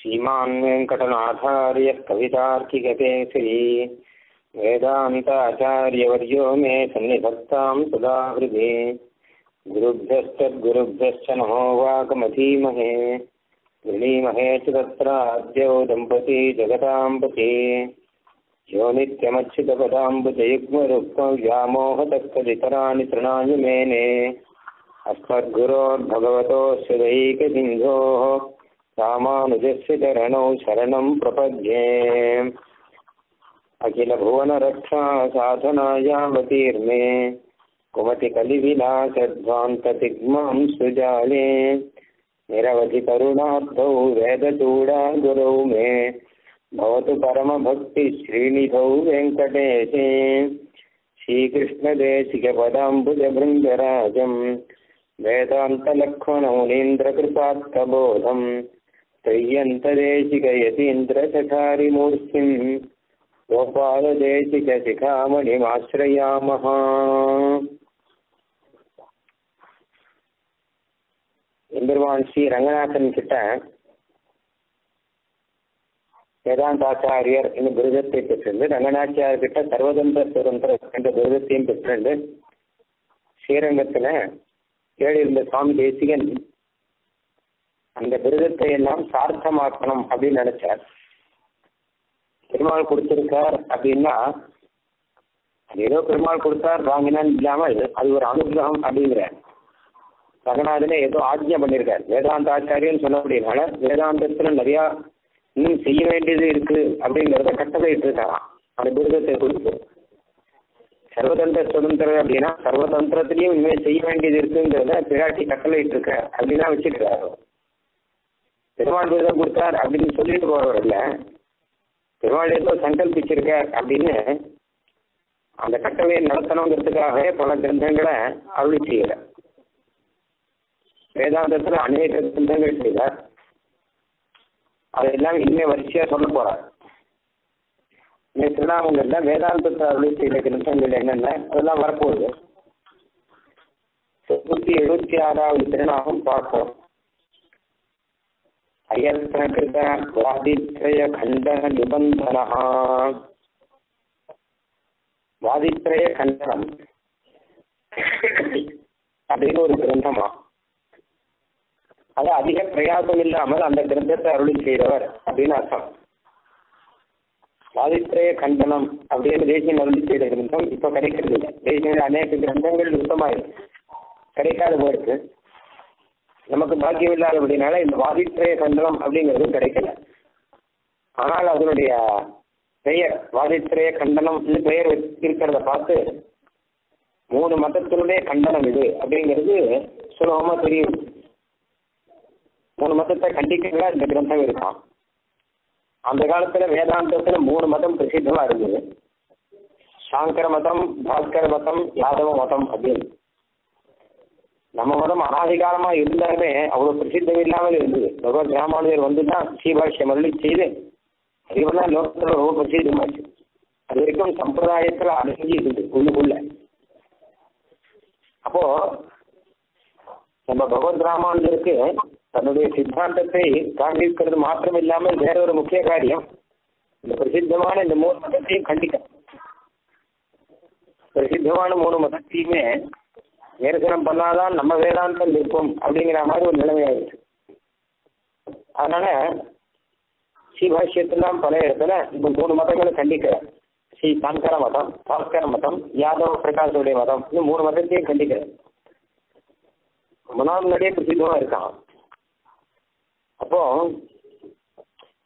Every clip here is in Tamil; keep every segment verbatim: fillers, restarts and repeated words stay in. श्रीमान्वेंकटनाथार्यः कवितार्किककेसरी वेदान्ताचार्यवर्यो मे सन्निधत्तां सदा हृदि गुरुभ्यश्च नमो वाकमधीमहे ऋणीमहे च तत्राद्यो दम्पती जगतां पते यो नित्यमच्युतपदाम्बुजयुग्मरुक्मव्यामोहतस्तदितराणि तृणानि मेने अस्मद्गुरोर्भगवतोऽस्य दैकसिन्धोः रामानुजस्य चरणौ शरणं प्रपद्ये अखिलभुवनरक्षासाधनायावतीर्णे कुमतिकलिविलासध्वान्ततिग्मां सुजाले निरवधिकरुणाब्धौ वेदचूडागुरौ मे भवतु परमभक्तिश्रीनिधौ वेङ्कटेशे श्रीकृष्णदेशिकपदाम्बुजभृङ्गराजं वेदान्तलक्ष्मणमुनीन्द्रकृपात्तबोधं त्रय्यन्तदेशिकयतीन्द्रचठारिमूर्तिं गोपालदेशिकशिखामणिमाश्रयामः। எம்பெருமான் ஸ்ரீ ரங்கநாதன் கிட்ட வேதாந்தாச்சாரியர் என்ற விருதத்தை பெற்றிருந்து, ரங்கநாச்சியார் கிட்ட சர்வதந்திர சுதந்திர என்ற விருதத்தையும் பெற்றிருந்து, ஸ்ரீரங்கத்துல ஏறியிருந்த சுவாமி தேசிகன் அந்த விருதத்தை எல்லாம் சார்த்தமாக்கணும் அப்படின்னு நினைச்சார். பெருமாள் கொடுத்திருக்கார் அப்படின்னா ஏதோ பெருமாள் கொடுத்தார் வாங்கினான்னு இல்லாமல் அது ஒரு அனுகிரகம் அப்படிங்கிறார். ரங்கநாதனே ஏதோ ஆஜ்ஞை பண்ணியிருக்காரு. வேதாந்த ஆச்சாரியன்னு சொன்னபடினால வேதாந்தத்துல நிறையா இன்னும் செய்ய வேண்டியது இருக்கு அப்படிங்கிறத கட்டளையிட்டு இருக்காராம் அந்த விருதத்தை குறித்து. சர்வதந்திர சுதந்திரம் அப்படின்னா சர்வதந்திரத்திலையும் இனிமேல் செய்ய வேண்டியது இருக்குங்கிறத பிராட்டி கட்டளையிட்டு இருக்க அப்படின்னா வச்சிருக்காரு. பெருமாள் விருதம் கொடுத்தார் அப்படின்னு சொல்லிட்டு போறவர் இல்லை, பெருமாள் ஏதோ சங்கல்பிச்சிருக்கார் அப்படின்னு அந்த கட்டளையை நடத்தணுங்கிறதுக்காகவே பல கிரந்தங்களை அருளி செய்யல. வேதாந்தத்துல அநேக கிரந்தங்கள் செய்தார். அதெல்லாம் இனிமே வரிசையா சொல்ல போறார். திருநாமங்கள்ல வேதாந்தத்தை அருளி செய்த கிரந்தங்கள் என்னென்ன அதெல்லாம் வரப்போகுது. நூத்தி எழுபத்தி ஆறாவது திருநாமம் பார்ப்போம். அயத்னகிருத வாதித்ரய கண்டன நிபந்தன. வாதித்ரய கண்டனம் அப்படின்னு ஒரு கிரந்தமா, அது அதிக பிரயாசம் இல்லாமல் அந்த கிரந்தத்தை அருளி செய்தவர் அப்படின்னு அர்த்தம். வாதித்ரய கண்டனம் அப்படின்னு தேசியம் அருளி செய்த கிரந்தம் இப்ப கிடைக்கிறது இல்லை. தேசிய அநேக கிரந்தங்கள் சுத்தமாயிருக்கு, கிடைக்காத போயிருக்கு. நமக்கு பாக்கியம் இல்லாத அப்படின்னால இந்த வாதித்ரய கண்டனம் அப்படிங்கிறது கிடைக்கல. ஆனால் அதனுடைய பெயர் வாதித்ரய கண்டனம் பெயர் இருக்கிறத பார்த்து மூணு மதத்தினுடைய கண்டனம் இது அப்படிங்கிறது சுலபமா தெரியும். மூணு மதத்தை கண்டிக்கிறதா இந்த கிரந்தம் இருக்கான். அந்த காலத்துல வேதாந்தத்துல மூணு மதம் பிரசித்தமா இருந்தது. சாங்கர மதம், பாஸ்கர மதம், யாதவ மதம் அப்படின்னு. நம்ம மதம் அனாதிகாலமா இருந்தாலுமே அவ்வளவு பிரசித்தம் இல்லாமல் இருந்தது. பகவத் ராமானுஜர் வந்துதான் சீபாஷ்யம் அருளி செய்து அதுதான் லோகத்துல ரொம்ப பிரசித்தமாச்சு. அது வரைக்கும் சம்பிரதாயத்துல அடங்கி இருந்தது உள்ளுக்குள்ள. அப்போ நம்ம பகவத் ராமானுஜருக்கு தன்னுடைய சித்தாந்தத்தை காண்பிக்கிறது மாத்திரம் இல்லாமல் வேற ஒரு முக்கிய காரியம், இந்த பிரசித்தமான இந்த மூணு மதத்தையும் கண்டிக்க. பிரசித்தமான மூணு மதத்தையுமே நேர்கணம் பண்ணாதான் நம்ம வேதாந்தம் இருக்கும் அப்படிங்கிற மாதிரி ஒரு நிலைமையாயிடுச்சு. அதனால ஸ்ரீபாஷ்யத்துலாம் பல இடத்துல இப்போ மூணு மதங்களை கண்டிக்கிறார். ஸ்ரீ சாங்கர மதம், பாஸ்கர மதம், யாதவ பிரகாசனுடைய மதம், இது மூணு மதத்தையும் கண்டிக்கிறார். ரொம்ப நாள் முன்னாடியே பிரசித்தமா இருக்கான். அப்போ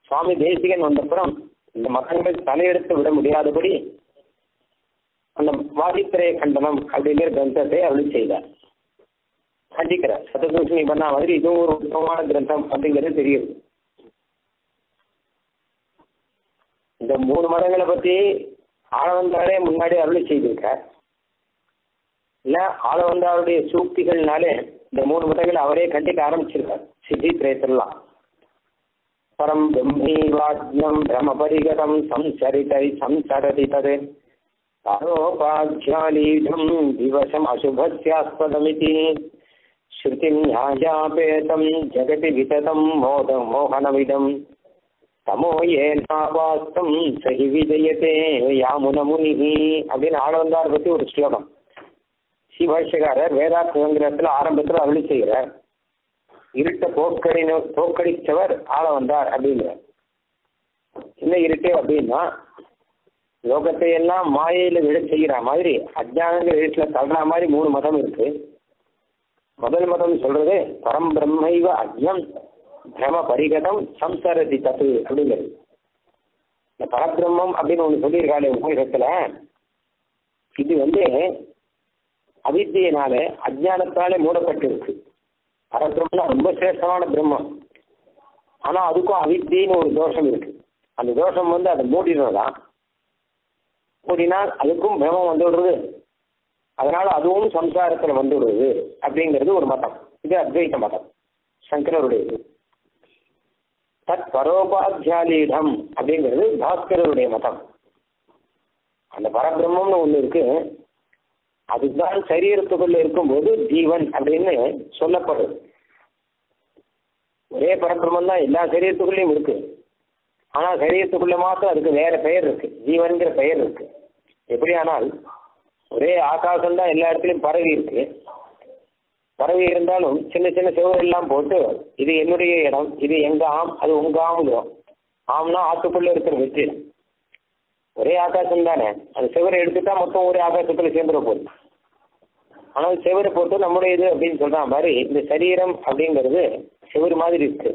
சுவாமி தேசிகன் வந்தப்புறம் இந்த மதங்கள் தலையெடுத்து விட முடியாதபடி அந்த வாதித்திரைய கண்டனம் அப்படிங்கிற கிரந்தத்தை அருளி செய்தார், கண்டிக்கிறார். சதசூஷணி பண்ண மாதிரி இதுவும் ஒரு உத்தமமான கிரந்தம் அப்படிங்கிறது தெரியுது. இந்த மூணு மதங்களை பத்தி ஆளவந்தாரே முன்னாடி அருளி செய்திருக்கார். இல்ல ஆளவந்தாருடைய சூக்திகள்னாலே இந்த மூணு மதங்களை அவரே கண்டிக்க ஆரம்பிச்சிருக்கார். சித்தி திரேத்தெல்லாம் பரம் பிரம்மீவாத்யம் பிரமபரிகதம் சம்சரிதை சம்சரதி ததே ீம் திவசம் அசுபஸ்யாஸ்பதமிதி ஸ்ருதிம் யாயாபேதம் ஜகதி விததம் மோத மோகனமிதம் तमो येनावास्तं सहि विजयते यामुनमुनिः அப்படின்னு ஆழ்வந்தார் பற்றி ஒரு ஸ்லோகம் சிவாஷ்யக்காரர் வேதார்த்தங்கிரத்தில் ஆரம்பத்தில் அருளி செய்கிறார். இருட்ட போக்கடின போக்கடித்தவர் ஆள வந்தார் அப்படிங்கிறார். என்ன இருட்டே அப்படின்னா லோகத்தை எல்லாம் மாயையில விழ செய்கிற மாதிரி அஜ்ஞான வீட்டுல தள்ளுற மாதிரி மூணு மதம் இருக்கு. முதல் மதம் சொல்றது பரம் பிரம்மைவ அஜ்ஞம் பிரம பரிகதம் சம்சாரதி தத்து அப்படிங்கிறது. இந்த பரபிரம்மம் அப்படின்னு ஒன்று சொல்லியிருக்காரு உபயோகத்துல, இது வந்து அவித்தியினால அஜ்ஞானத்தாலே மூடப்பட்டிருக்கு. பரபிரம்மனா ரொம்ப சிரேஷ்டமான பிரம்மம், ஆனா அதுக்கும் அவித்தின்னு ஒரு தோஷம் இருக்கு. அந்த தோஷம் வந்து அதை மூடினதான் மூடினா அதுக்கும் பிரம்மம் வந்துடுறது, அதனால அதுவும் சம்சாரத்துல வந்துடுறது அப்படிங்கிறது ஒரு மதம். இது அத்வைத மதம் சங்கரருடையது. தத் பரோபாத்யாலீடம் அப்படிங்கிறது பாஸ்கரருடைய மதம். அந்த பரபிரம்மம்னு ஒண்ணு இருக்கு, அதுதான் சரீரத்துக்குள்ள இருக்கும்போது ஜீவன் அப்படின்னு சொல்லப்படுது. ஒரே பரபிரம்மம் தான் எல்லா சரீரத்துக்குள்ளேயும் இருக்கு, ஆனா சரீரத்துக்குள்ள மாத்திரம் அதுக்கு வேற பெயர் இருக்கு, ஜீவன்கிற பெயர் இருக்கு. எப்படியானால் ஒரே ஆகாசம் தான் எல்லா இடத்துலையும் பரவி இருக்கு. பரவி இருந்தாலும் சின்ன சின்ன சுவரெல்லாம் போட்டு இது என்னுடைய இடம், இது எங்க ஆம், அது உங்க ஆம்ங்கிறோம். ஆம்னா ஆத்துக்குள்ள இருக்கிற வெற்றி. ஒரே ஆகாசம் தானே, அது சுவரை எடுத்துட்டா மொத்தம் ஒரே ஆகாசத்துல சேர்ந்துட போகுது. ஆனால் சுவரை போட்டு நம்முடைய இது அப்படின்னு சொல்ற மாதிரி இந்த சரீரம் அப்படிங்கிறது சுவர் மாதிரி இருக்கு.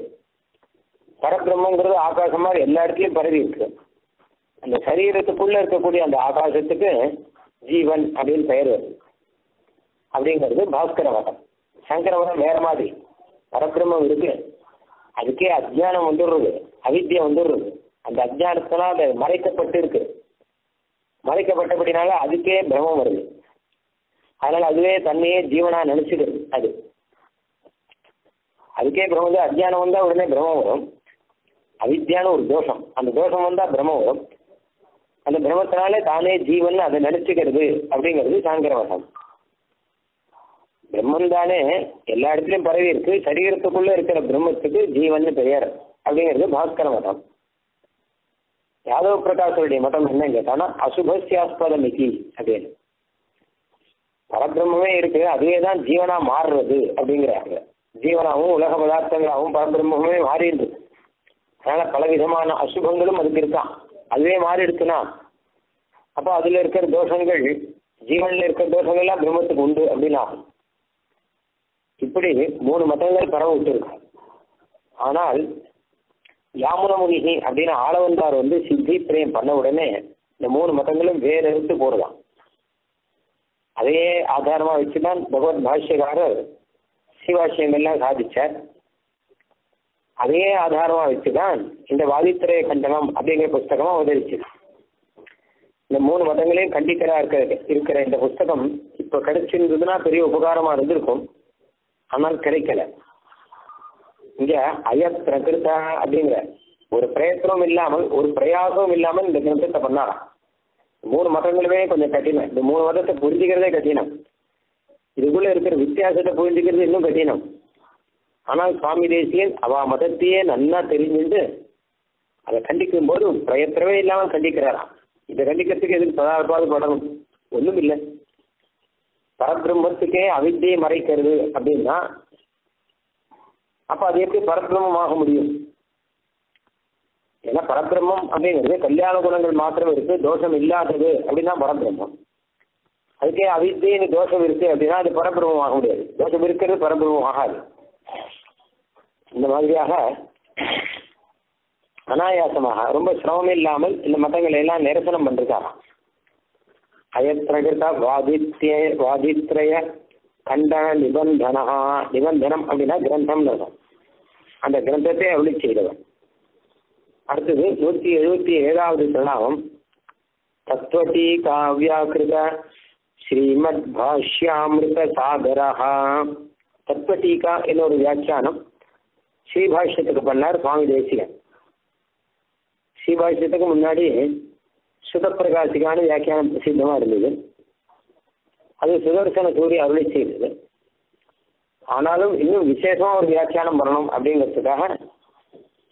பரபிரம்மங்கிறது ஆகாசம் மாதிரி எல்லா இடத்துலையும் பரவி இருக்கு. அந்த சரீரத்துக்குள்ள இருக்கக்கூடிய அந்த ஆகாசத்துக்கு ஜீவன் அப்படின்னு பெயர் வருது. அப்படிங்கிறது பாஸ்கர மதம். சங்கரவரம் வேற மாதிரி, பரபிரம்மம் இருக்கு, அதுக்கே அஜ்ஞானம் வந்துடுறது, அவித்தியை வந்துடுறது. அந்த அஜ்ஞானத்தினால் அது மறைக்கப்பட்டு இருக்கு, மறைக்கப்பட்டபடினால அதுக்கே பிரம்மம் வருது. அதனால அதுவே தன்னையே ஜீவனா நினைச்சுக்கிறது. அது அதுக்கே பிரம்மம் வந்து அஜ்ஞானம் வந்தா உடனே பிரம்மம் வரும். அவித்தியான ஒரு தோஷம், அந்த தோஷம் வந்தா பிரம்மம் வரும். அந்த பிரம்மத்தினாலே தானே ஜீவன் அதை நினைச்சுக்கிறது அப்படிங்கிறது சாங்கரவசம். பிரம்மன் தானே எல்லா இடத்துலையும் பரவி இருக்கு, சரீரத்துக்குள்ள இருக்கிற பிரம்மத்துக்கு ஜீவன் பெயர் அப்படிங்கிறது பாஸ்கர மதம். யாதவ பிரகாசருடைய மதம் என்ன கேட்டானா அசுபஸ்யாஸ்பதம் இக்கி அப்படின்னு, பரபிரம்மே இருக்கு அதுவே தான் ஜீவனா மாறுறது அப்படிங்கிறாங்க. ஜீவனாவும் உலக பதார்த்தங்களாகவும் பரபிரம்மே மாறிடுது, அதனால பல விதமான அசுபங்களும் அதுக்கு இருக்கான். அதுவே மாறி இருக்குன்னா அப்போ அதுல இருக்கிற தோஷங்கள், ஜீவன்ல இருக்கிற தோஷங்கள் எல்லாம் பிரம்மத்துக்கு உண்டு அப்படின்னு ஆகும். இப்படி மூணு மதங்கள் பரவ விட்டுருக்கு. ஆனால் யாமுனமுனிகி அப்படின்னு ஆளவந்தார் வந்து சித்தி பிரேம் பண்ண உடனே இந்த மூணு மதங்களும் வேற எடுத்து போடுவான். அதையே ஆதாரமா வச்சுதான் பகவத் பாஷ்யக்காரர் சிவாசியங்கள்லாம் சாதிச்சார். அதையே ஆதாரமா வச்சுதான் இந்த வாதித்திரைய கண்டனம் அப்படிங்கிற புஸ்தகமா உதவிச்சு. இந்த மூணு மதங்களையும் கண்டிக்கிறா இருக்கிற இருக்கிற இந்த புஸ்தகம் இப்ப கிடைச்சிருந்ததுன்னா பெரிய உபகாரமா இருந்திருக்கும், ஆனால் கிடைக்கல. இங்க அயத் பிரகிருதா அப்படிங்கிற ஒரு பிரயத்தனம் இல்லாமல், ஒரு பிரயாசமும் இல்லாமல் இந்த கிரந்தத்தை பண்ணாராம். மூணு மதங்களுமே கொஞ்சம் கடினம், இந்த மூணு மதத்தை புரிஞ்சுக்கிறதே கடினம், இதுக்குள்ள இருக்கிற வித்தியாசத்தை புரிஞ்சுக்கிறது இன்னும் கடினம். ஆனால் சுவாமி தேசியன் அவ மதத்தையே நல்லா தெரிஞ்சுட்டு அதை கண்டிக்கும் போது பிரயத்தனமே இல்லாமல் கண்டிக்கிறாராம். இதை கண்டிக்கிறதுக்கு எதுக்கு பதார்த்தவாது படணும், ஒன்றும் இல்லை. பரபிரம்மத்துக்கே அவித்தியை மறைக்கிறது அப்படின்னா அப்ப அது எப்படி பரபிரம்மம் ஆக முடியும்? ஏன்னா பரபிரம்மம் அப்படிங்கிறது கல்யாண குணங்கள் மாத்திரம் இருக்கு, தோஷம் இல்லாதது அப்படின்னா பரபிரம்மம். அதுக்கே அவித்தின்னு தோஷம் இருக்கு அப்படின்னா அது பரபிரம்மம் ஆக முடியாது, தோஷம் இருக்கிறது பரபிரம்மம் ஆகாது. இந்த மாதிரியாக அனாயாசமாக ரொம்ப சிரமம் இல்லாமல் இந்த மதங்களை எல்லாம் நிரசனம் பண்றதுக்காக அயத்ரகிருத வாதித்ய வாதித்ரய கண்டன நிபந்தனா, நிபந்தனம் அப்படின்னா கிரந்தம்னு இருக்கும், அந்த கிரந்தத்தை அருளி செய்தவன். அடுத்தது நூற்றி எழுபத்தி ஏழாவது சரணம். தத்வதீகா வியாக்கிருத ஸ்ரீமத் பாஷ்யாமிருத சாகரஹா. தத்வதீகா என்ற ஒரு வியாக்கியானம் ஸ்ரீபாஷ்யத்துக்கு பண்ணார் சுவாமி தேசிகன். ஸ்ரீபாஷ்யத்துக்கு முன்னாடி சுதப்பிரகாசிக்கான வியாக்கியானம் பிரசித்தமா இருந்தது, அது சுதர்சன சூரிய அருளை செய்தது. ஆனாலும் இன்னும் விசேஷமா ஒரு வியாக்கியானம் பண்ணணும் அப்படிங்கிறதுக்காக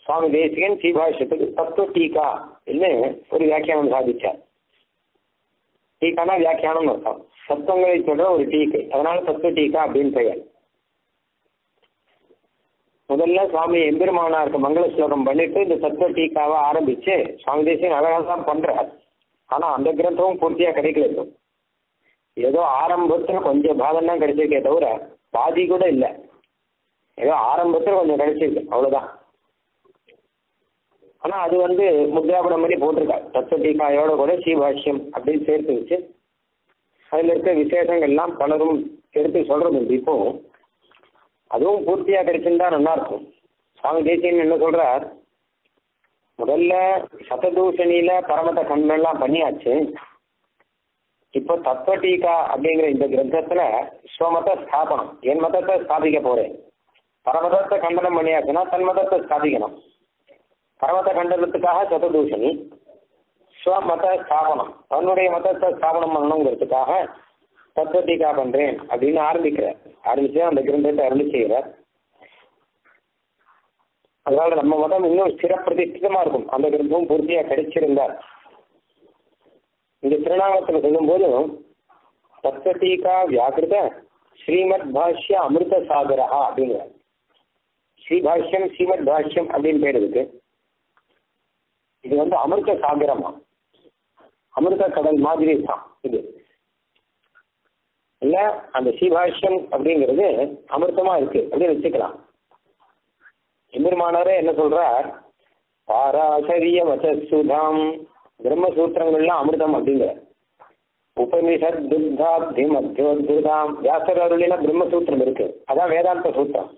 स्वामी देशिकन सी भाष्यत तत्व टीका और व्याख्यान साधिच्चार टीका व्याख्यान अर्थात तत्व और टीके तत्व टीका अब முதல்ல சுவாமி எம்பெருமானாருக்கு மங்கள ஸ்லோகம் பண்ணிட்டு இந்த தத்துவ டீக்காவை ஆரம்பிச்சு சுவாமி தேசிகன் அழகாக தான் பண்றார். ஆனா அந்த கிரந்தமும் பூர்த்தியா கிடைக்கல. ஏதோ ஆரம்பத்துல கொஞ்சம் பாதம் தான் கிடைச்சிருக்கே தவிர பாதி கூட இல்லை. ஏதோ ஆரம்பத்துல கொஞ்சம் கிடைச்சிருக்கு அவ்வளவுதான். ஆனா அது வந்து முத்திராபுரம் மாதிரி போட்டிருக்காரு. தத்துவ டீக்காயோட கூட சீபாஷ்யம் அப்படின்னு சேர்த்து வச்சு அதுல இருக்க விசேஷங்கள் எல்லாம் பலரும் எடுத்து சொல்றது உண்டு. இப்போ அதுவும் பூர்த்தியா கிடைச்சிருந்தா நல்லா இருக்கும். சுவாமி தேசிகன் என்ன சொல்றார், முதல்ல சததூஷணியில பரமத கண்ணெல்லாம் பண்ணியாச்சு. இப்போ தத்துவ டீகா அப்படிங்கிற இந்த கிரந்தத்துல ஸ்வமத ஸ்தாபனம், என் மதத்தை ஸ்தாபிக்க போறேன். பரமதத்தை கண்டனம் பண்ணியாச்சுன்னா தன் மதத்தை ஸ்தாபிக்கணும். பரமத கண்டனத்துக்காக சததூஷணி, ஸ்வமத ஸ்தாபனம் தன்னுடைய மதத்தை ஸ்தாபனம் பண்ணணுங்கிறதுக்காக தத்துவ டீகா பண்றேன் அப்படின்னு ஆரம்பிக்கிறார். ஆரம்பிச்சு அந்த கிரந்தத்தை அருளி செய்கிறார். அதனால நம்ம மதம் இன்னும் சிறப்பிரதிஷ்டிதமா இருக்கும். அந்த கிரந்தமும் பூர்த்தியா கிடைச்சிருந்தார். இந்த திருநாமத்துல சொல்லும் போது தத்துவ டீகா வியாக்கிருத ஸ்ரீமத் பாஷ்ய அமிர்த சாகரஹா அப்படிங்கிறார். ஸ்ரீபாஷ்யம் ஸ்ரீமத் பாஷ்யம் அப்படின்னு பேர் இருக்கு. இது வந்து அமிர்த சாகரமா, அமிர்த கடல் மாதிரி தான் இது. இல்ல அந்த சீபாஷ்யம் அப்படிங்கிறது அமிர்தமா இருக்கு அப்படின்னு வச்சுக்கலாம். எம்பெருமானாரே என்ன சொல்றார், பாராசரிய வசசுதாம் பிரம்மசூத்திரங்கள்லாம் அமிர்தம் அப்படிங்கிற உபநிஷத் துர்தாப்தி மத்தியோத்புதாம் வியாசர் அருளின பிரம்மசூத்திரம் இருக்கு. அதான் வேதாந்த சூத்திரம்.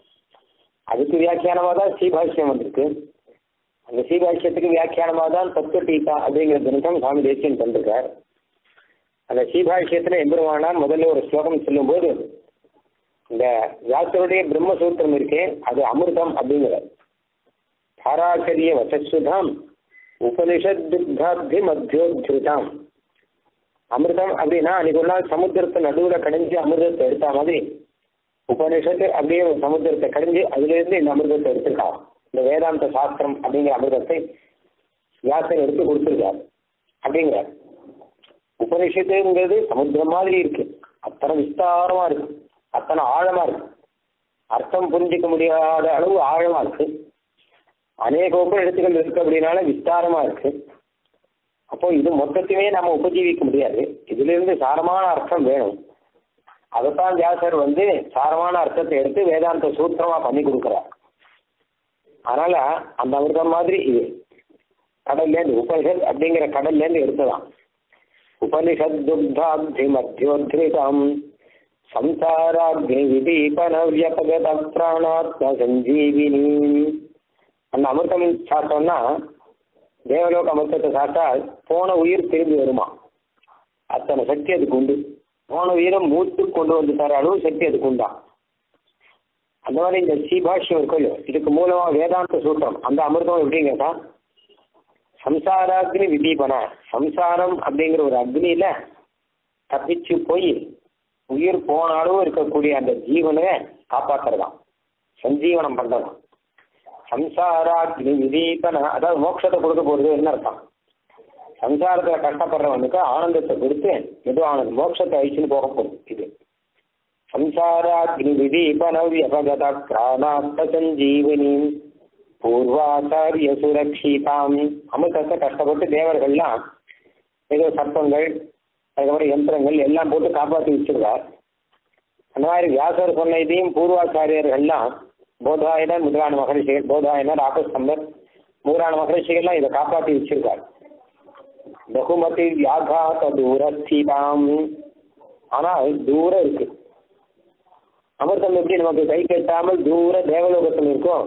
அதுக்கு வியாக்கியானமா தான் சீபாஷ்யம் வந்திருக்கு. அந்த சீபாஷ்யத்துக்கு வியாக்கியானமா தான் தத்துவ டீகா அப்படிங்கிற கிரந்தம் சுவாமி தேசிகன் தந்திருக்கார். அந்த சீபாஷ்யத்துல எம்பெருமானார் முதல்ல ஒரு ஸ்லோகம் சொல்லும் போது இந்த வியாசருடைய பிரம்மசூத்திரம் இருக்கே அது அமிர்தம் அப்படிங்கிறார். தாராச்சரிய வசசுதாம் உபனிஷத் துக்தாப்தி மத்தியோத்ருதாம். அமிர்தம் அப்படின்னா அன்னைக்கு ஒரு நாள் சமுத்திரத்தை நடுவுல கடைஞ்சி அமிர்தத்தை எடுத்த மாதிரி உபனிஷத்து அப்படியே ஒரு சமுத்திரத்தை கடைஞ்சி அதுல இருந்து இந்த அமிர்தத்தை எடுத்துருக்காங்க. இந்த வேதாந்த சாஸ்திரம் அப்படிங்கிற அமிர்தத்தை வியாசன் எடுத்து கொடுத்துருக்காரு அப்படிங்கிறார். உபனிஷத்துங்கிறது சமுத்திரம் மாதிரி இருக்கு. அத்தனை விஸ்தாரமா இருக்கு, அத்தனை ஆழமா இருக்கு, அர்த்தம் புரிஞ்சிக்க முடியாத அளவு ஆழமா இருக்கு. அநேக உப எழுத்துக்கள் இருக்கு அப்படின்னால விஸ்தாரமா இருக்கு. அப்போ இது மொத்தத்தையுமே நம்ம உபஜீவிக்க முடியாது. இதுல இருந்து சாரமான அர்த்தம் வேணும். அதைத்தான் வியாசர் வந்து சாரமான அர்த்தத்தை எடுத்து வேதாந்த சூத்திரமா பண்ணி கொடுக்குறார். அதனால அந்த அமிர்தம் மாதிரி இது கடல்ல இருந்து உபனிஷத் அப்படிங்கிற கடல்ல இருந்து எடுத்ததான். உபனிஷத் துக்தாப்தி மத்தியோத்ரிதம் சம்சாராக்னி விதீபன வியபகத பிராணாத்ம சஞ்சீவினி. அந்த அமிர்தம் சாப்பிட்டோம்னா தேவலோக அமிர்தத்தை சாப்பிட்டா போன உயிர் திரும்பி வருமா, அத்தனை சக்தி அதுக்கு உண்டு. போன உயிரை மூத்து கொண்டு வந்து தர அளவு சக்தி அதுக்கு உண்டா. அந்த மாதிரி இந்த சீபாஷ்யம் இருக்கோ இதுக்கு மூலமா வேதாந்த சூத்திரம் அந்த அமிர்தம் எப்படின்னு கேட்டா சம்சாராக்னி விதீபன, சம்சாரம் அப்படிங்கிற ஒரு அக்னியில தப்பிச்சு போய் உயிர் போன அளவு இருக்கக்கூடிய அந்த ஜீவனை காப்பாற்றுறதாம், சஞ்சீவனம் பண்றதாம். சம்சாராக்னி விதீபன அதாவது மோட்சத்தை கொடுக்க போறது என்ன அர்த்தம், சம்சாரத்துல கஷ்டப்படுறவனுக்கு ஆனந்தத்தை கொடுத்து ஏதோ அவனுக்கு மோட்சத்தை அழிச்சுன்னு போக போகுது இது. சம்சாராக்னி விதீபன வியபகத பிராணாத்ம சஞ்சீவினி பூர்வாச்சாரிய சுரக்ஷிதாம். அமிர்தத்தை கஷ்டப்பட்டு தேவர்கள்லாம் ஏதோ சர்ப்பங்கள் அதுக்கப்புறம் யந்திரங்கள் எல்லாம் போட்டு காப்பாற்றி வச்சிருக்கார். அந்த மாதிரி வியாசர் சொன்ன இதையும் பூர்வாச்சாரியர்கள்லாம் போதாயனர் முதலான மகரிஷிகள், போதாயனர் ஆபஸ்தம்பர் முதலான மகரிஷிகள்லாம் இதை காப்பாற்றி வச்சிருக்கார். பகுமதி வியாகாத தூரஸ்திதாம். ஆனால் தூரம் இருக்கு அமிர்தம். எப்படி நமக்கு கை கட்டாமல் தூர தேவலோகத்தில் இருக்கும்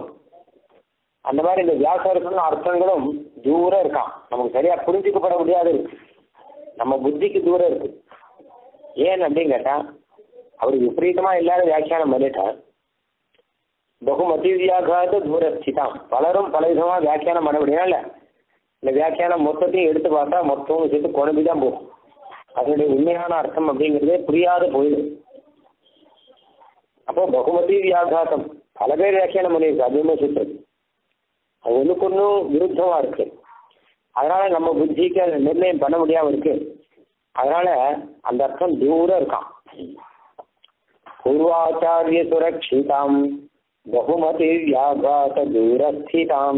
அந்த மாதிரி இந்த வியாசருக்குன்னு அர்த்தங்களும் தூரம் இருக்கான். நமக்கு சரியா புரிஞ்சுக்கப்பட முடியாது, நம்ம புத்திக்கு தூரம் இருக்கு. ஏன் அப்படின்னு கேட்டா அவர் விபரீதமா இல்லாத வியாக்கியானம் பண்ணிட்டார். பகுமதி வியாகாத தூரஸ்திதான். பலரும் பல விதமா வியாக்கியானம் பண்ண முடியல. இந்த வியாக்கியானம் மொத்தத்தையும் எடுத்து பார்த்தா மொத்தமும் சேர்த்து குழம்பிதான் போகும். அதனுடைய உண்மையான அர்த்தம் அப்படிங்கிறதே புரியாத போயிடும். அப்போ பகுமதி வியாகாதம் பல பேர் வியாக்கியானம் பண்ணியிருக்கு. அதிகமா சுற்று ஒன்றுக்கொன்னும் விருத்தமா இருக்கு. அதனால நம்ம புத்திக்கு அதை நிர்ணயம் பண்ண முடியாம இருக்கு. அதனால அந்த அர்த்தம் தூரம் இருக்கான். பூர்வாச்சாரிய சுரக்ஷிதாம் बहुमति व्याघात दूरस्थितां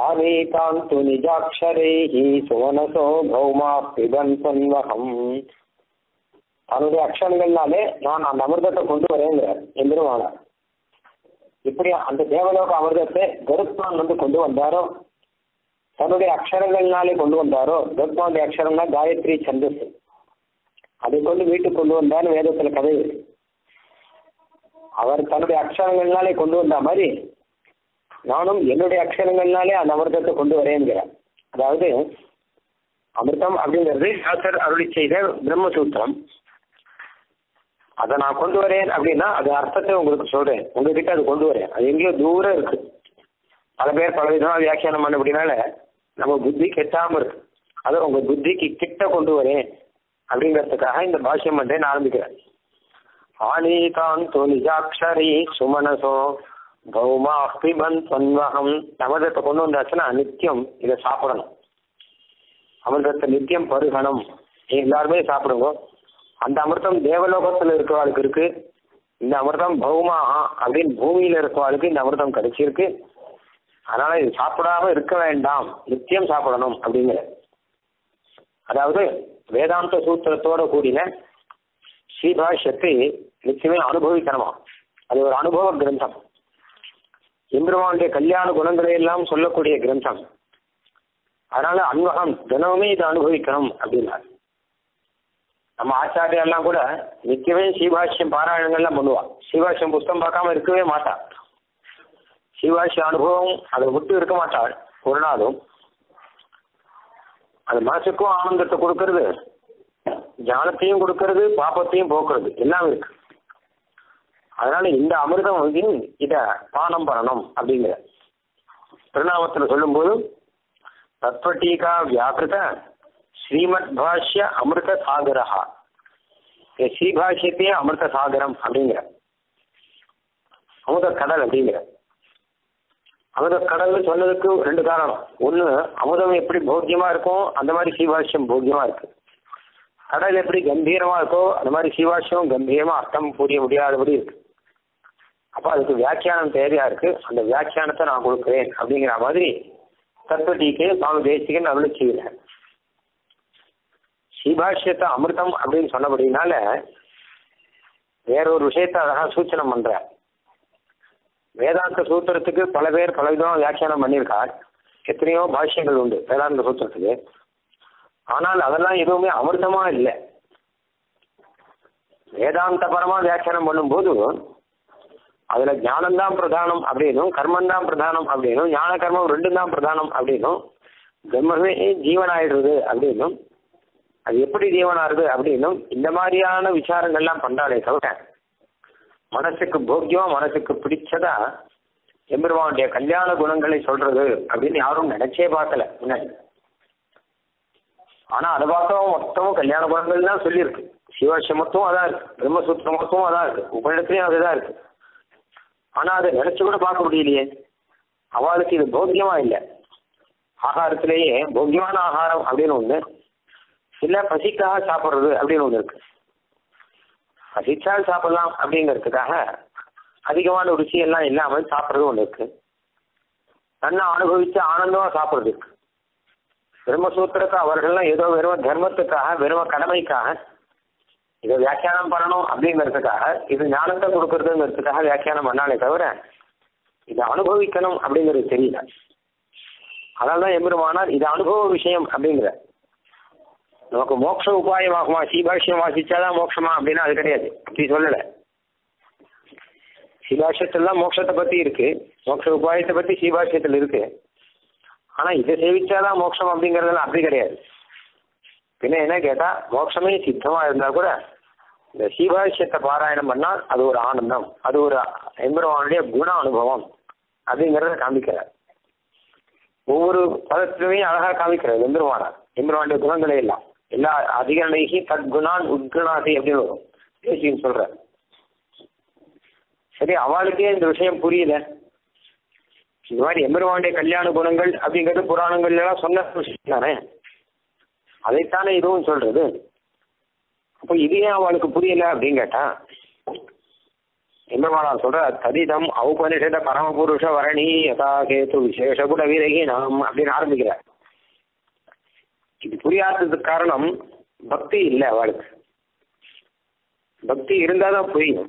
आनीतां तु निजाक्षरैः सुवनसो भौमा पिबन्वहम् தன்னுடைய அக்ஷரங்கள்னாலே நான் அந்த அமிர்தத்தை கொண்டு வரேங்கிறார் எம்பெருமானார். இப்படி அந்த தேவலோக அமிர்தத்தை கருத்மான் வந்து கொண்டு வந்தாரோ, தன்னுடைய அக்ஷரங்கள்னாலே கொண்டு வந்தாரோ, கருத்மானுடைய அக்ஷரம்னா காயத்ரி சந்தஸ், அதை கொண்டு வீட்டுக்கு கொண்டு வந்தார் வேதத்துல கதை. அவர் தன்னுடைய அக்ஷரங்கள்னாலே கொண்டு வந்த மாதிரி நானும் என்னுடைய அக்ஷரங்கள்னாலே அந்த அமிர்தத்தை கொண்டு வரேங்கிறார். அதாவது அமிர்தம் அப்படிங்கிறது சாஸ்திரர் அருளி செய்த பிரம்மசூத்திரம். அதை நான் கொண்டு வரேன் அப்படின்னா அது அர்த்தத்தை உங்களுக்கு சொல்றேன், உங்ககிட்ட அது கொண்டு வரேன். அது எங்கேயோ தூரம் இருக்கு. பல பேர் பல விதமா வியாக்கியானம் பண்ண அப்படின்னால நம்ம புத்தி கெட்டாம இருக்கு. அதை உங்க புத்திக்கு கிட்ட கொண்டு வரேன் அப்படிங்கிறதுக்காக இந்த பாஷ்யம் பண்றேன் நான் ஆரம்பிக்கிறேன். ஆனீகாந்தோ நிஜாட்சரீ சுமனசோ பௌமா பிபன் சன்வகம். அமிர்தத்தை கொண்டு வந்தாச்சுன்னா நித்தியம் இதை சாப்பிடணும். அமிர்தத்தை நித்தியம் பருகணும். எல்லாருமே சாப்பிடுங்க. அந்த அமிர்தம் தேவலோகத்தில் இருக்கிறவாளுக்கு இருக்கு, இந்த அமிர்தம் பௌமா அப்படின்னு பூமியில இருக்கிறவாளுக்கு இந்த அமிர்தம் கிடைச்சிருக்கு. அதனால இது சாப்பிடாம இருக்க வேண்டாம், நித்தியம் சாப்பிடணும் அப்படிங்கிற. அதாவது வேதாந்த சூத்திரத்தோட கூடின ஸ்ரீபாஷ்யத்தை நிச்சயமே அனுபவிக்கணுமா. அது ஒரு அனுபவ கிரந்தம். எம்பெருமானுடைய கல்யாண குணங்களை எல்லாம் சொல்லக்கூடிய கிரந்தம். அதனால அன்வகம் தினமுமே இதை அனுபவிக்கணும் அப்படின்னா. நம்ம ஆச்சாரியெல்லாம் கூட நிச்சயமே ஸ்ரீபாஷ்யம் பாராயணங்கள்லாம் பண்ணுவா. ஸ்ரீபாஷ்யம் புஸ்தகம் பார்க்காம இருக்கவே மாட்டாள். ஸ்ரீபாஷ்ய அனுபவம் அதை விட்டு இருக்க மாட்டாள் ஒரு நாளும். அது மனசுக்கும் ஆனந்தத்தை கொடுக்கறது, ஞானத்தையும் கொடுக்கறது, பாப்பத்தையும் போக்குறது எல்லாமே இருக்கு. அதனால இந்த அமிர்தம் இத பானம் பண்ணணும் அப்படிங்கிற திருநாமத்துல சொல்லும் போது தத்வட்டீகா வியாகிருத ஸ்ரீமத் பாஷ்ய அமிர்த சாகரஹா. ஸ்ரீபாஷ்யத்தையே அமிர்த சாகரம் அப்படிங்கிற, அமுத கடல் அப்படிங்கிற. அமுத கடல் சொன்னதுக்கு ரெண்டு காரணம். ஒண்ணு, அமுதம் எப்படி போக்கியமா இருக்கும் அந்த மாதிரி ஸ்ரீபாஷ்யம் போக்கியமா இருக்கு. கடல் எப்படி கம்பீரமா இருக்கோ அந்த மாதிரி சிவாஷ்யம் கம்பீரமா அர்த்தம் புரிய முடியாதபடி இருக்கு. அப்ப அதுக்கு வியாக்கியானம் தேவையா இருக்கு. அந்த வியாக்கியானத்தை நான் கொடுக்குறேன் அப்படிங்கிற மாதிரி தத்வட்டீகே சுவாமி தேசிகன் அருளை செய்கிறேன். சிவாஷ்யத்தை அமிர்தம் அப்படின்னு சொன்னபடினால வேறொரு விஷயத்த அழகா சூச்சனம் பண்ற. வேதாந்த சூத்திரத்துக்கு பல பேர் பல விதமா வியாக்கியானம் பண்ணியிருக்கார். எத்தனையோ பாஷ்யங்கள் உண்டு வேதாந்த சூத்திரத்துக்கு. ஆனால் அதெல்லாம் எதுவுமே அமிர்தமா இல்லை. வேதாந்த பரமா வியாக்கியானம் பண்ணும் போது அதுல ஞானம்தான் பிரதானம் அப்படின்னும், கர்மந்தான் பிரதானம் அப்படின்னும், ஞான கர்மம் ரெண்டும் தான் பிரதானம் அப்படின்னும், பிரம்மமே ஜீவனாயிடுறது அப்படின்னும், அது எப்படி ஜீவனாருது அப்படின்னும் இந்த மாதிரியான விசாரங்கள்லாம் பண்றாளே தவிர மனசுக்கு போக்கியம் மனசுக்கு பிடிச்சதா எம்பெருமானுடைய கல்யாண குணங்களை சொல்றது அப்படின்னு யாரும் நினைச்சே பார்க்கல முன்னாடி. ஆனா அதை பார்த்தவங்க மொத்தமும் கல்யாண குணங்கள் தான் சொல்லியிருக்கு. சிவாஷ்யம் மொத்தமும் அதான் இருக்கு, பிரம்மசூத்திரம் மொத்தமும் அதான் இருக்கு, உபநிடத்திலையும் அதுதான் இருக்கு. ஆனா அதை நினைச்சு கூட பார்க்க முடியலையே. அவளுக்கு இது போக்கியமா இல்லை. ஆகாரத்திலேயே போக்கியமான ஆகாரம் அப்படின்னு ஒண்ணு இல்ல, பசிக்காக சாப்பிட்றது அப்படின்னு ஒண்ணு இருக்கு. பசிச்சால் சாப்பிடலாம் அப்படிங்கிறதுக்காக அதிகமான ருச்சி எல்லாம் இல்லாமல் சாப்பிட்றது ஒண்ணு இருக்கு. நல்லா அனுபவிச்சு ஆனந்தமா சாப்பிட்றது இருக்கு. பிரம்மசூத்திரத்தை அவர்கள்லாம் ஏதோ வெறும் தர்மத்துக்காக வெறும் கடமைக்காக இதை வியாக்கியானம் பண்ணணும் அப்படிங்கிறதுக்காக, இது ஞானத்தை கொடுக்கறதுங்கிறதுக்காக வியாக்கியானம் பண்ணாலே தவிர இதை அனுபவிக்கணும் அப்படிங்கிறது தெரியல. அதனால்தான் எம்பெருமானார் இது அனுபவ விஷயம் அப்படிங்கிற. நமக்கு மோட்ச உபாயமாகுமா சீபாஷ்யம் வாசிச்சாதான் மோட்சமா அப்படின்னா அது கிடையாது, அப்படி சொல்லலை. சீபாஷ்யத்துலாம் மோட்சத்தை பத்தி இருக்கு, மோட்ச உபாயத்தை பத்தி சீபாஷ்யத்தில் இருக்கு. ஆனா இதை சேவிச்சாதான் மோட்சம் அப்படிங்கறதெல்லாம் அப்படி கிடையாது. பின்ன என்ன கேட்டா மோட்சமே சித்தமா இருந்தா கூட இந்த சீபாஷ்யத்தை பாராயணம் பண்ணா அது ஒரு ஆனந்தம், அது ஒரு எம்பெருமானுடைய குண அனுபவம் அப்படிங்கறத காமிக்கிறார். ஒவ்வொரு பதத்திலுமே அழகா காமிக்கிறார் எம்பெருமானார் எம்பெருமானுடைய குணங்களே எல்லாம். எல்லா அதிகரணகி தற்குணான் உத்குணாதி அப்படின்னு வரும் தேசின்னு சொல்ற. சரி, அவளுக்கே இந்த விஷயம் புரியல. இந்த மாதிரி எம்பெருமானுடைய கல்யாண குணங்கள் அப்படிங்கிறது புராணங்கள் எல்லாம் சொன்ன விஷயம் தானே, அதைத்தானே இதுவும் சொல்றது. அப்போ இது ஏன் அவளுக்கு புரியல அப்படின்னு கேட்டா எம்பெருமானா சொல்ற ததிதம் ஔபனிஷத பரமபுருஷ வரணி யதா கேது விசேஷ குண விரகிணாம் அப்படின்னு ஆரம்பிக்கிற. இது புரியாததுக்கு காரணம் பக்தி இல்லை அவளுக்கு. பக்தி இருந்தாதான் புரியும்.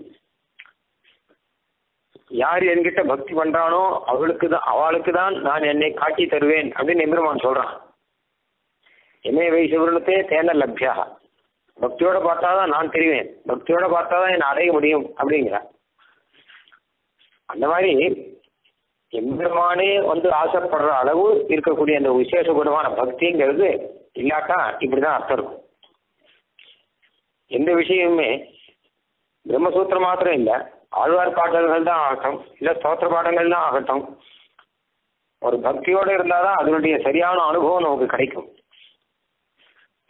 யார் என்கிட்ட பக்தி பண்றானோ அவளுக்கு தான் அவளுக்கு தான் நான் என்னை காட்டி தருவேன் அப்படின்னு எம்பெருமான் சொல்றான். என்னை வைசவர்ணத்தே தேன லப்யா, பக்தியோட பார்த்தாதான் நான் தெரிவேன், பக்தியோட பார்த்தாதான் என்னை அடைய முடியும் அப்படிங்கிற. அந்த மாதிரி எம்பெருமானே வந்து ஆசைப்படுற அளவு இருக்கக்கூடிய அந்த விசேஷ குணமான பக்திங்கிறது இல்லாட்டா இப்படிதான் அர்த்தம் இருக்கும். எந்த விஷயமுமே பிரம்மசூத்திரம் மாத்திரம் இல்லை, ஆழ்வார் பாடல்கள் தான் ஆகட்டும், இல்லை ஸ்தோத்திர பாடங்கள் தான் ஆகட்டும், ஒரு பக்தியோடு இருந்தால்தான் அதனுடைய சரியான அனுபவம் நமக்கு கிடைக்கும்.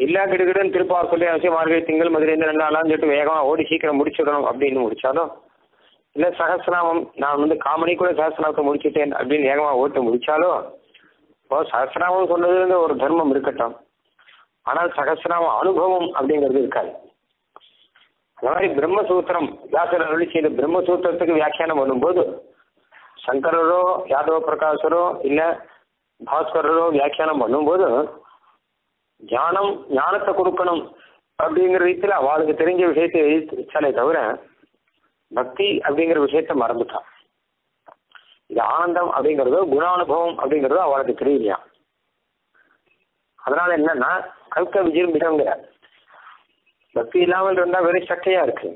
எல்லா கிடுகிடும் திருப்பார் சொல்லி அவசியம் மார்கழி திங்கள் மதுரைந்து ரெண்டு நாளான்னு சொல்லிட்டு வேகமாக ஓடி சீக்கிரம் முடிச்சுடணும் அப்படின்னு முடிச்சாலும், இல்லை சகசிரநாமம் நான் வந்து காமணி கூட சகசிரநாமத்தை முடிச்சுட்டேன் அப்படின்னு வேகமாக ஓட்டு முடிச்சாலும், இப்போ சகசிரநாமம் சொன்னதுலேருந்து ஒரு தர்மம் இருக்கட்டும், ஆனால் சகசிரநாம அனுபவம் அப்படிங்கிறது இருக்காது. அந்த மாதிரி பிரம்மசூத்திரம் வியாசர் அருளி செய்த பிரம்மசூத்திரத்துக்கு வியாக்கியானம் பண்ணும்போது சங்கரரோ யாதவ பிரகாசரோ இல்லை பாஸ்கரரோ வியாக்கியானம் பண்ணும்போது ஞானம் ஞானத்தை கொடுக்கணும் அப்படிங்கிற விதத்தில் அவளுக்கு தெரிஞ்ச விஷயத்தை எழுதிச்சாலே தவிர பக்தி அப்படிங்கிற விஷயத்த மறந்துட்டான். இது ஆனந்தம் அப்படிங்கிறதோ குணானுபவம் அப்படிங்கிறதோ அவளுக்கு தெரியலையா. அதனால என்னன்னா கல்க விஜயம்பிடங்கிற பக்தி இல்லாமல் இருந்தா வெறும் சக்கையா இருக்கு,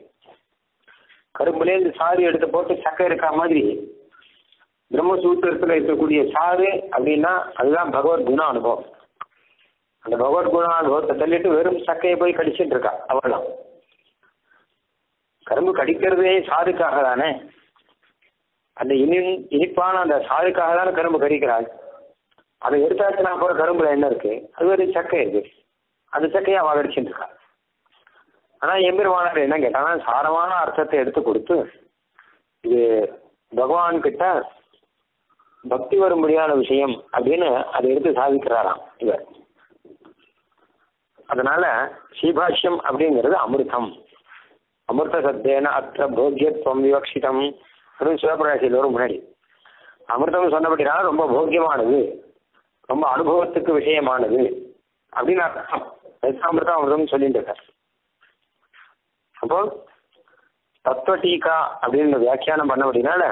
கரும்புலேருந்து சாறு எடுத்து போட்டு சக்கை இருக்கா மாதிரி. பிரம்மசூத்திரத்துல இருக்கக்கூடிய சாறு அப்படின்னா அதுதான் பகவத் குண அனுபவம். அந்த பகவத் குண அனுபவத்தை தள்ளிட்டு வெறும் சக்கையை போய் கடிச்சிட்டு இருக்கா அவெல்லாம். கரும்பு கடிக்கிறதே சாருக்காக தானே, அந்த இனி இனிப்பான அந்த சாருக்காக தானே கரும்பு கடிக்கிறாள். அதை எடுத்தாச்சுன்னா போற கரும்புல என்ன இருக்கு, அது ஒரு சக்கை இருக்கு, அந்த சக்கையை அவ கடிச்சிட்டு இருக்கா. ஆனா எம்பெருமானார் என்ன கேட்டானா சாரமான அர்த்தத்தை எடுத்து கொடுத்து இது பகவான் கிட்ட பக்தி வரும்படியான விஷயம் அப்படின்னு அதை எடுத்து சாதிக்கிறாராம் இவர். அதனால ஸ்ரீபாஷ்யம் அப்படிங்கிறது அமிர்தம், அமிர்த சத்தேன அத்த போக்கியத்துவம் விவக்ஷிதம் அப்படின்னு சிவபிரகாசியில் வரும் முன்னாடி. அமிர்தம் சொன்னபடினா ரொம்ப போக்கியமானது, ரொம்ப அனுபவத்துக்கு விஷயமானது அப்படின்னு அர்த்தம். அமிர்தம் அமிர்தம் சொல்லிட்டு இருக்கார். அப்போ தத்துவ டீகா அப்படின்னு வியாக்கியானம் பண்ண அப்படின்னால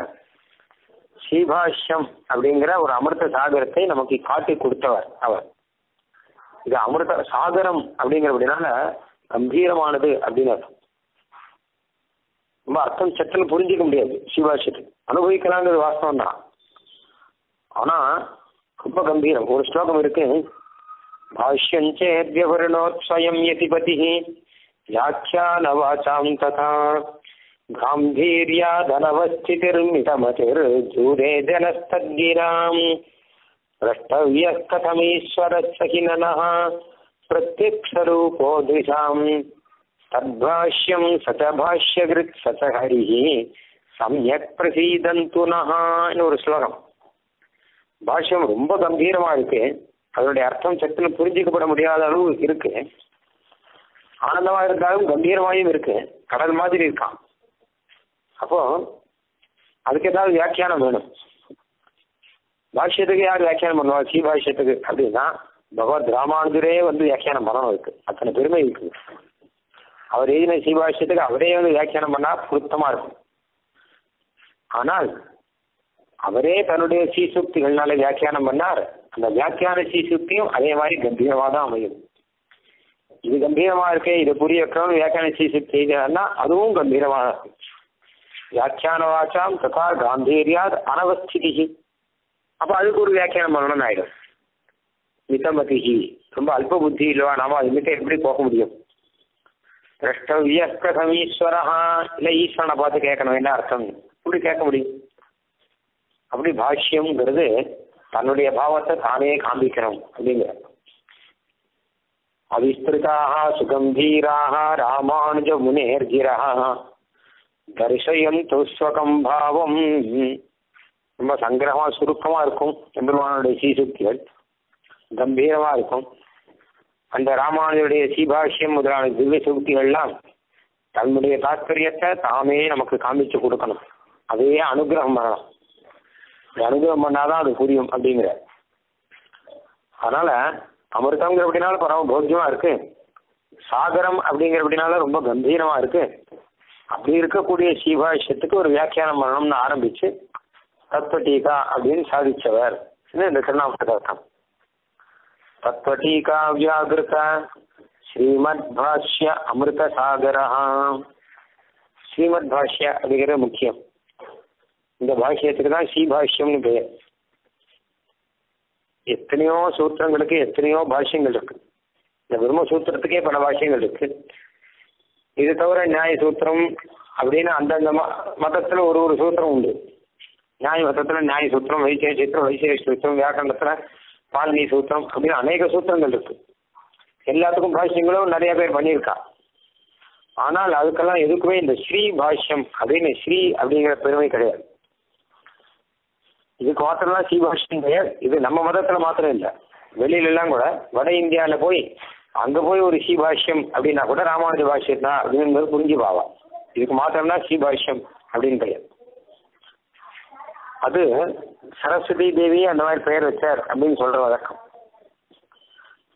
ஸ்ரீபாஷ்யம் அப்படிங்கிற ஒரு அமிர்த சாகரத்தை நமக்கு காட்டி கொடுத்தவர் அவர். இது அமிர்த சாகரம் அப்படிங்கிற அப்படின்னால கம்பீரமானது அப்படின்னு அர்த்தம். ரொம்ப அர்த்தம் சற்றுன்னு புரிஞ்சிக்க முடியாது ஸ்ரீபாஷ்யத்துக்கு, அனுபவிக்கலாங்கிறது வாஸ்தவம் தான், ஆனா ரொம்ப கம்பீரம். ஒரு ஸ்லோகம் இருக்கு, பாஷ்யஞ்சேத்யபுரணோத்ஸ்வயம் யதிபதி ख्यानवाचां तथा गांधीर्याधनवस्थितिर्मितमतिर्जूरे जनस्तद्गिरां द्रष्टव्यस्तथमीश्वरस्य हिननः प्रत्यक्षरूपो द्विषां तद्भाष्यं सच भाष्यकृत् सच हरिः सम्यक् प्रसीदन्तु नः என்ற ஒரு ஸ்லோகம். பாஷ்யம் ரொம்ப கம்பீரமா இருக்கு, அதனுடைய அர்த்தம் சற்று புரிஞ்சிக்கப்பட முடியாத அளவு இருக்கு. ஆனந்தமா இருந்தாலும் கம்பீரமாயும் இருக்கு, கடல் மாதிரி இருக்கான். அப்போ அதுக்கு ஏதாவது வியாக்கியானம் வேணும். பாஷ்யத்துக்கு யார் வியாக்கியானம் பண்ணுவா ஸ்ரீ பாஷ்யத்துக்கு அப்படின்னா பகவத் ராமானுஜரே வந்து வியாக்கியானம் பண்ணணும் இருக்கு, அத்தனை பெருமை இருக்கு. அவர் எழுதின ஸ்ரீ பாஷ்யத்துக்கு அவரே வந்து வியாக்கியானம் பண்ணா பொருத்தமா இருக்கும். ஆனால் அவரே தன்னுடைய சீசுக்திகள்னால வியாக்கியானம் பண்ணார். அந்த வியாக்கியான சீசுக்தியும் அதே மாதிரி கம்பீரமாக தான் அமையும். இது கம்பீரமா இருக்கு, இது புரிய வைக்கணும் வியாக்கியான செய்தார்னா அதுவும் கம்பீரமா இருக்கு. வியாக்கியான வாச்சாம் ததா காம்பீரியாத் அனவஸ்திதி, அப்ப அதுக்கு ஒரு வியாக்கியானம் பண்ணணும்னு ஆயிடும். மிதமதிகி ரொம்ப அல்ப புத்தி இல்லவா, நாம அதுமிட்ட எப்படி போக முடியும். திரஷ்டவியஸ்தம் ஈஸ்வரா, இல்லை ஈஸ்வரனை பார்த்து கேட்கணும் என்ன அர்த்தம், இப்படி கேட்க முடியும். அப்படி பாஷ்யம்ங்கிறது தன்னுடைய பாவத்தை தானே காண்பிக்கணும் அப்படிங்கிற. அவிஸ்திருதாஹ சுகம்பீராஹ ராமானுஜ முனேர்கிரஹ தரிசயந்து ஸ்வகம் பாவம் ரொம்ப சங்கரமா சுருக்கமா இருக்கும் எம்பெருமானுடைய சீசக்திகள் கம்பீரமா இருக்கும். அந்த ராமானுடைய சீபாஷ்யம் முதலான திவ்ய சுருக்திகள்லாம் தன்னுடைய தாத்பரியத்தை தாமே நமக்கு காமிச்சு கொடுக்கணும். அதையே அனுகிரகம் பண்ணலாம். அனுகிரகம் பண்ணாதான் அது புரியும் அப்படிங்கிற. அதனால அமிர்தங்கிற அப்படின்னால பரம போக்கியமா இருக்கு, சாகரம் அப்படிங்கிற அப்படின்னால ரொம்ப கம்பீரமா இருக்கு. அப்படி இருக்கக்கூடிய சீபாஷ்யத்துக்கு ஒரு வியாக்கியானம் பண்ணணும்னு ஆரம்பிச்சு தத்வட்டீகா அப்படின்னு சாதிச்சவர் இந்த திருநாமத்துக்கு அர்த்தம். தத்வட்டீகா வியாகிருத ஸ்ரீமத் பாஷ்ய அமிர்த சாகரா. ஸ்ரீமத் பாஷ்ய அப்படிங்கிறது முக்கியம். இந்த பாஷ்யத்துக்கு தான் ஸ்ரீபாஷ்யம்னு பெயர். எத்தனையோ சூத்திரங்களுக்கு எத்தனையோ பாஷ்யங்கள் இருக்கு. இந்த பிரம்ம சூத்திரத்துக்கே பல பாஷ்யங்கள் இருக்கு. இது தவிர நியாய சூத்திரம் அப்படின்னு அந்தந்த மதத்துல ஒரு ஒரு சூத்திரம் உண்டு. நியாய மதத்துல நியாய சூத்திரம், வைசேஷ சூத்திரம், வைசேஷ சூத்திரம், வியாக்கரணத்துல பாலினி சூத்திரம் அப்படின்னு அநேக சூத்திரங்கள் இருக்கு. எல்லாத்துக்கும் பாஷ்யங்களும் நிறைய பேர் பண்ணியிருக்கா. ஆனால் அதுக்கெல்லாம் எதுக்குமே இந்த ஸ்ரீ பாஷ்யம் அப்படின்னு ஸ்ரீ அப்படிங்கிற பெருமை கிடையாது. இதுக்கு மாத்திரம் தான் ஸ்ரீபாஷ்யம் பெயர். இது நம்ம மதத்துல மாத்திரம் இல்லை, வெளியில எல்லாம் கூட வட இந்தியாவில போய் அங்க போய் ஒரு ஸ்ரீபாஷ்யம் அப்படின்னா கூட ராமானுஜ பாஷ்யம் தான் அப்படிங்கிறது புரிஞ்சு பாவா. இதுக்கு மாத்திரம் தான் ஸ்ரீபாஷ்யம் அப்படின்னு பெயர். அது சரஸ்வதி தேவி அந்த மாதிரி பெயர் வச்சார் அப்படின்னு சொல்ற வழக்கம்.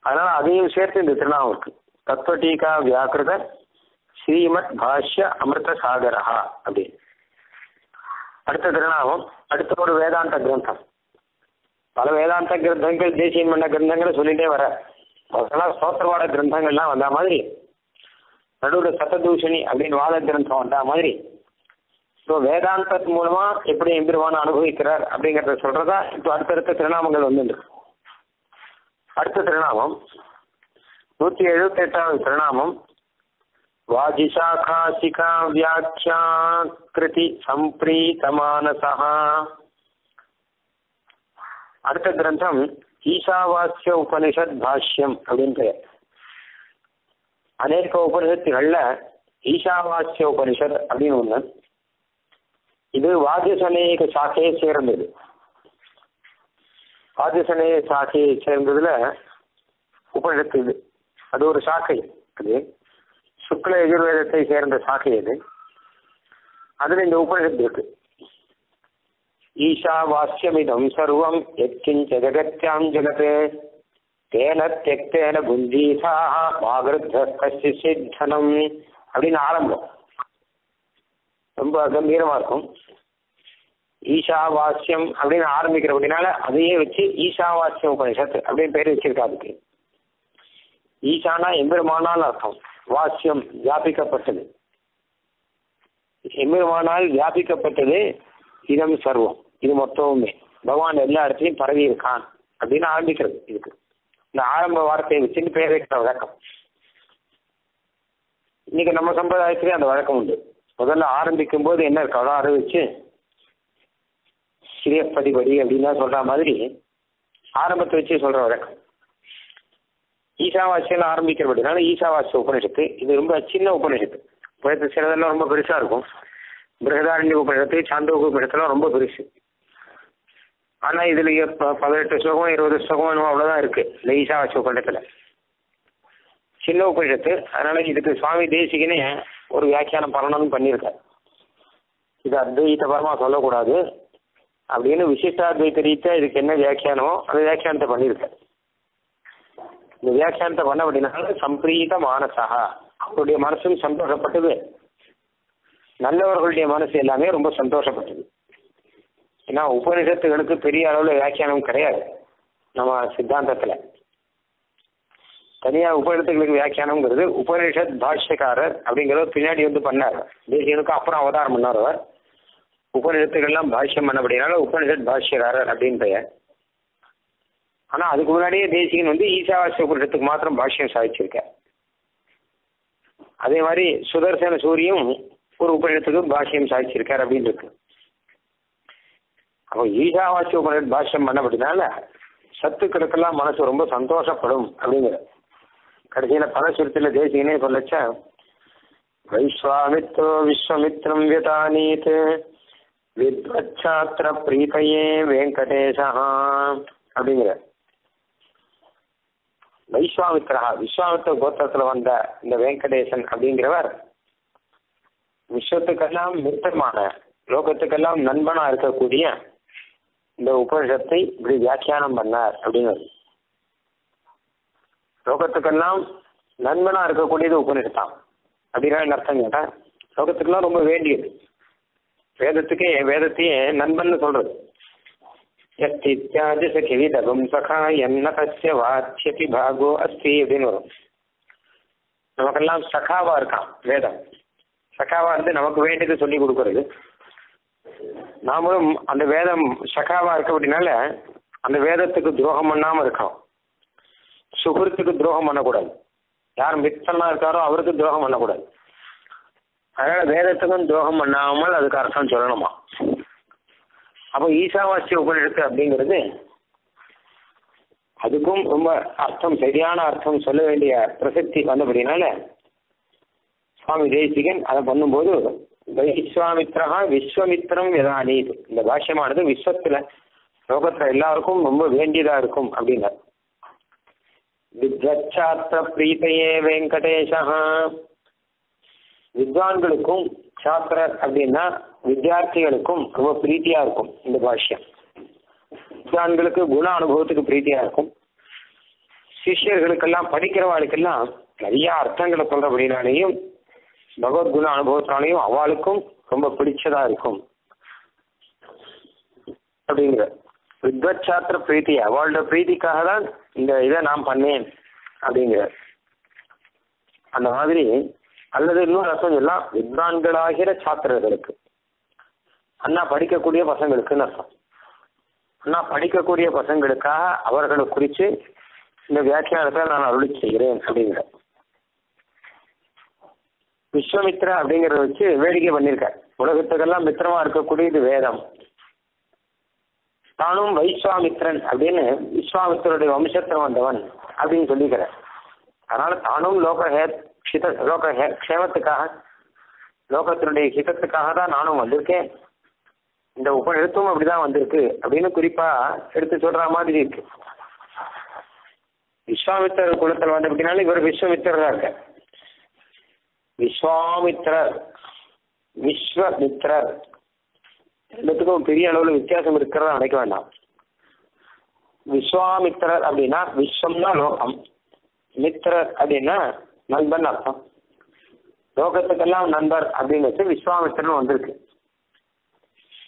அதனால அதையும் சேர்த்து இந்த திருநாமம் இருக்கு. தத்வட்டீகா வியாக்கிருத ஸ்ரீமத் பாஷ்ய அமிர்த சாகரஹா அப்படின்னு. அடுத்த திருநாமம் அடுத்த ஒரு வேதாந்த கிரந்தம். பல வேதாந்த கிரந்தங்கள் தேசியம் பண்ண கிரந்தங்களை சொல்லிட்டே வர அதெல்லாம் சோத்திரவாட கிரந்தங்கள்லாம் வந்த மாதிரி, நடுவில் சத்ததூஷணி அப்படின்னு வாத கிரந்தம் வந்த மாதிரி, இப்போ வேதாந்தத்து மூலமா எப்படி எம்பெருமான அனுபவிக்கிறார் அப்படிங்கிறத சொல்றதா இப்போ அடுத்தடுத்த திருநாமங்கள் வந்துட்டு. அடுத்த திருநாமம் நூத்தி எழுபத்தி எட்டாவது திருநாமம் வாஜிசாகாசிகா வியாக்கியா கிருதி சம்பிரீதமானசா. அடுத்த கிரந்தம் ஈசாவாஸ்ய உபனிஷத் பாஷ்யம் அப்படின்னு பெயர். அநேக உபனிஷத்துகள்ல ஈசாவாஸ்ய உபனிஷத் அப்படின்னு ஒண்ணு. இது வாஜசனேக சாக்கையை சேர்ந்தது. வாஜசனேக சாக்கையை சேர்ந்ததுல உபனிஷத்து இது. அது ஒரு சாக்கை. அது சுக்ல யஜுர்வேதத்தை சேர்ந்த சாக்கை. அது அதுல இந்த உபனிஷத்து இருக்கு. ஈஷாவாஸ்யமிதம் சர்வம் யத்கிஞ்ச ஜகத்யாம் ஜகதே தேன த்யக்தேன புஞ்சீசாஹ மாக்ருத்ய கஸ்ய சித்தனம் அப்படின்னு ஆரம்பம் ரொம்ப கம்பீரமா இருக்கும். ஈஷாவாஸ்யம் அப்படின்னு ஆரம்பிக்கிற அப்படின்னால அதையே வச்சு ஈஷாவாஸ்யம் உபனிஷத்து அப்படின்னு பேர் வச்சிருக்கா. அதுக்கு ஈஷானா எம்பெருமானான்னு அர்த்தம், வாஸ்யம் வியாபிக்கப்பட்டது, எம்பெருமானால் வியாபிக்கப்பட்டது. இதம் சர்வம் இது மொத்தமுமே பகவான் எல்லா இடத்துலையும் பரவி இருக்கான் அப்படின்னு ஆரம்பிக்கிறது. இதுக்கு இந்த ஆரம்ப வார்த்தையை வச்சுட்டு பேர் வைக்கிற வழக்கம். இன்னைக்கு நம்ம சம்பிரதாயத்திலேயே அந்த வழக்கம் உண்டு. முதல்ல ஆரம்பிக்கும் போது என்ன இருக்க ஆரம்பிச்சு ஸ்ரீயப்பதிபடி அப்படின்னா சொல்ற மாதிரி ஆரம்பத்தை வச்சு சொல்ற வழக்கம். ஈசாவாசியில் ஆரம்பிக்கிற அப்படின்னால ஈசாவாசிய உபநிஷத்து. இது ரொம்ப சின்ன உபநிஷத்து. சிலதெல்லாம் ரொம்ப பெருசா இருக்கும். பிரகதாரண்ய உபநிஷத்து, சாந்தோக உபநிஷத்துலாம் ரொம்ப பெருசு. ஆனா இதுல பதினெட்டு ஸ்லோகம் இருபது ஸ்லோகம் என்னமோ அவ்வளவுதான் இருக்கு இந்த ஈசாவாசிய உபநிஷத்துல. சின்ன உபநிஷத்து. அதனால இதுக்கு சுவாமி தேசிகனே ஒரு வியாக்கியானம் பண்ணணும்னு பண்ணியிருக்காரு. இது அத்வைதபரமா சொல்லக்கூடாது அப்படின்னு விசிஷ்டாத்வைத ரீதியா இதுக்கு என்ன வியாக்கியானமோ அந்த வியாக்கியானத்தை பண்ணியிருக்காரு. இந்த வியாக்கியானத்தை பண்ண அப்படின்னா சம்பிரீத மானசாக அவருடைய மனசும் சந்தோஷப்பட்டது. நல்லவர்களுடைய மனசு எல்லாமே ரொம்ப சந்தோஷப்பட்டது. ஏன்னா உபனிஷத்துகளுக்கு பெரிய அளவுல வியாக்கியானம் கிடையாது. நம்ம சித்தாந்தத்துல தனியா உபநிஷத்துகளுக்கு வியாக்கியானம்ங்கிறது உபனிஷத் பாஷ்யக்காரர் அப்படிங்கிறவர் பின்னாடி வந்து பண்ணார். தேசியனுக்கு அப்புறம் அவதாரம் பண்ணார் அவர். உபநிஷத்துகள்லாம் பாஷ்யம் பண்ண அப்படின்னால உபனிஷத் பாஷ்யக்காரர் அப்படின்னு பெயர். ஆனா அதுக்கு முன்னாடியே தேசியன் வந்து ஈசாவாசிய உபனிஷத்துக்கு மாத்திரம் பாஷ்யம் சாதிச்சிருக்கார். அதே மாதிரி சுதர்சன சூரியும் ஒரு உபநிடத்துக்கு பாஷ்யம் சாதிச்சிருக்கார் அப்படின்னு இருக்கு. அப்போ ஈஷாவாசி உபநிட பாஷ்யம் பண்ணப்பட்டதுனால சத்துக்களுக்கெல்லாம் மனசு ரொம்ப சந்தோஷப்படும் அப்படிங்கிற. கடைசியில பரசுரத்துல தேசிகனே சொல்லச்ச வைஸ்வாமித்ரோ விஸ்வமித்ரம் விதானீத் विद्वच्छात्र प्रीतये वेंकटेशः அப்படிங்கற வைஸ்வாமித்ரா விஸ்வாமித்ர கோத்திரத்துல வந்த இந்த வெங்கடேசன் அப்படிங்கிறவர் விஸ்வத்துக்கெல்லாம் மித்திரமான லோகத்துக்கெல்லாம் நண்பனா இருக்கக்கூடிய இந்த உபனிஷத்தை இப்படி வியாக்கியானம் பண்ணார் அப்படின்னு. லோகத்துக்கெல்லாம் நண்பனா இருக்கக்கூடியது உபனிஷத்தான் அப்படின்னா என்ன அர்த்தம் கேட்டா லோகத்துக்கெல்லாம் ரொம்ப வேண்டியது. வேதத்துக்கே வேதத்தையே நண்பன்னு சொல்றது. भागो अस्ति नमक सखावा वेद सखावा नमक वेंडद नाम अदम सखावा अदत द्रोहम सुहृत्तुक्कु द्रोहम पड़कूड़ा यार मित्रा द्रोहम पड़कूड़ा वेद द्रोहम अद्क अर्थम चलणुमा. அப்போ ஈசாவாசிய உபநிடத்து அப்படிங்கிறது அதுக்கும் ரொம்ப அர்த்தம் சரியான அர்த்தம் சொல்ல வேண்டிய பிரசித்தி வந்தபடினால சுவாமி தேசிகன் அதை பண்ணும்போது வைஸ்வாமித்ரஹா விஸ்வமித்ரம் யதானி இந்த பாஷ்யமானது விஸ்வத்துல லோகத்துல எல்லாருக்கும் ரொம்ப வேண்டியதா இருக்கும் அப்படின்னா வித்வச்சாத்திர பிரீதையே வெங்கடேஷா வித்வான்களுக்கும் சாத்திரர் அப்படின்னா வித்யார்த்திகளுக்கும் ரொம்ப பிரீத்தியா இருக்கும் இந்த பாஷ்யம். வித்வான்களுக்கு குண அனுபவத்துக்கு பிரீத்தியா இருக்கும். சிஷ்யர்களுக்கெல்லாம் படிக்கிறவாளுக்கெல்லாம் நிறைய அர்த்தங்களை சொல்றபடினாலையும் பகவத் குண அனுபவத்தாலையும் அவளுக்கும் ரொம்ப பிடிச்சதா இருக்கும் அப்படிங்கிற வித்வத் சாத்திர பிரீத்தி அவளோட பிரீத்திக்காக தான் இந்த இதை நான் பண்ணேன் அப்படிங்கிற அந்த மாதிரி. அல்லது இன்னொரு அர்த்தம் எல்லாம் வித்வான்களாகிற சாத்திரர்களுக்கு அண்ணா படிக்கக்கூடிய பசங்களுக்குன்னு அர்த்தம். அண்ணா படிக்கக்கூடிய பசங்களுக்காக அவர்களை குறித்து இந்த வியாக்கியானத்தை நான் அருளி செய்கிறேன் அப்படிங்கிற விஸ்வமித்ரா அப்படிங்கிறத வச்சு வேடிக்கை பண்ணியிருக்கார். உலகத்துக்கெல்லாம் மித்திரமா இருக்கக்கூடிய இது வேதம், தானும் வைஸ்வாமித்ரன் அப்படின்னு விஸ்வாமித்ரனுடைய வம்சத்தில் வந்தவன் அப்படின்னு சொல்லிக்கிறார். அதனால தானும் லோக ஹித லோக க்ஷேமத்துக்காக லோகத்தினுடைய ஹிதத்துக்காக தான் நானும் வந்திருக்கேன். இந்த உபநிடத்தும் அப்படிதான் வந்திருக்கு அப்படின்னு குறிப்பா எடுத்து சொல்ற மாதிரி இருக்கு. விஸ்வாமித்திரர் குலத்தில் வந்து அப்படின்னாலும் இவர் விஸ்வமித்திரரா இருக்க விஸ்வாமித்திரர் விஸ்வமித்திரர் எல்லாத்துக்கும் பெரிய அளவுல வித்தியாசம் இருக்கிறதா நினைக்க வேண்டாம். விஸ்வாமித்திரர் அப்படின்னா விஸ்வம்னா லோகம், மித்திரர் அப்படின்னா நண்பன் அர்த்தம். லோகத்துக்கெல்லாம் நண்பர் அப்படின்னு வச்சு விஸ்வாமித்திரன் வந்திருக்கு.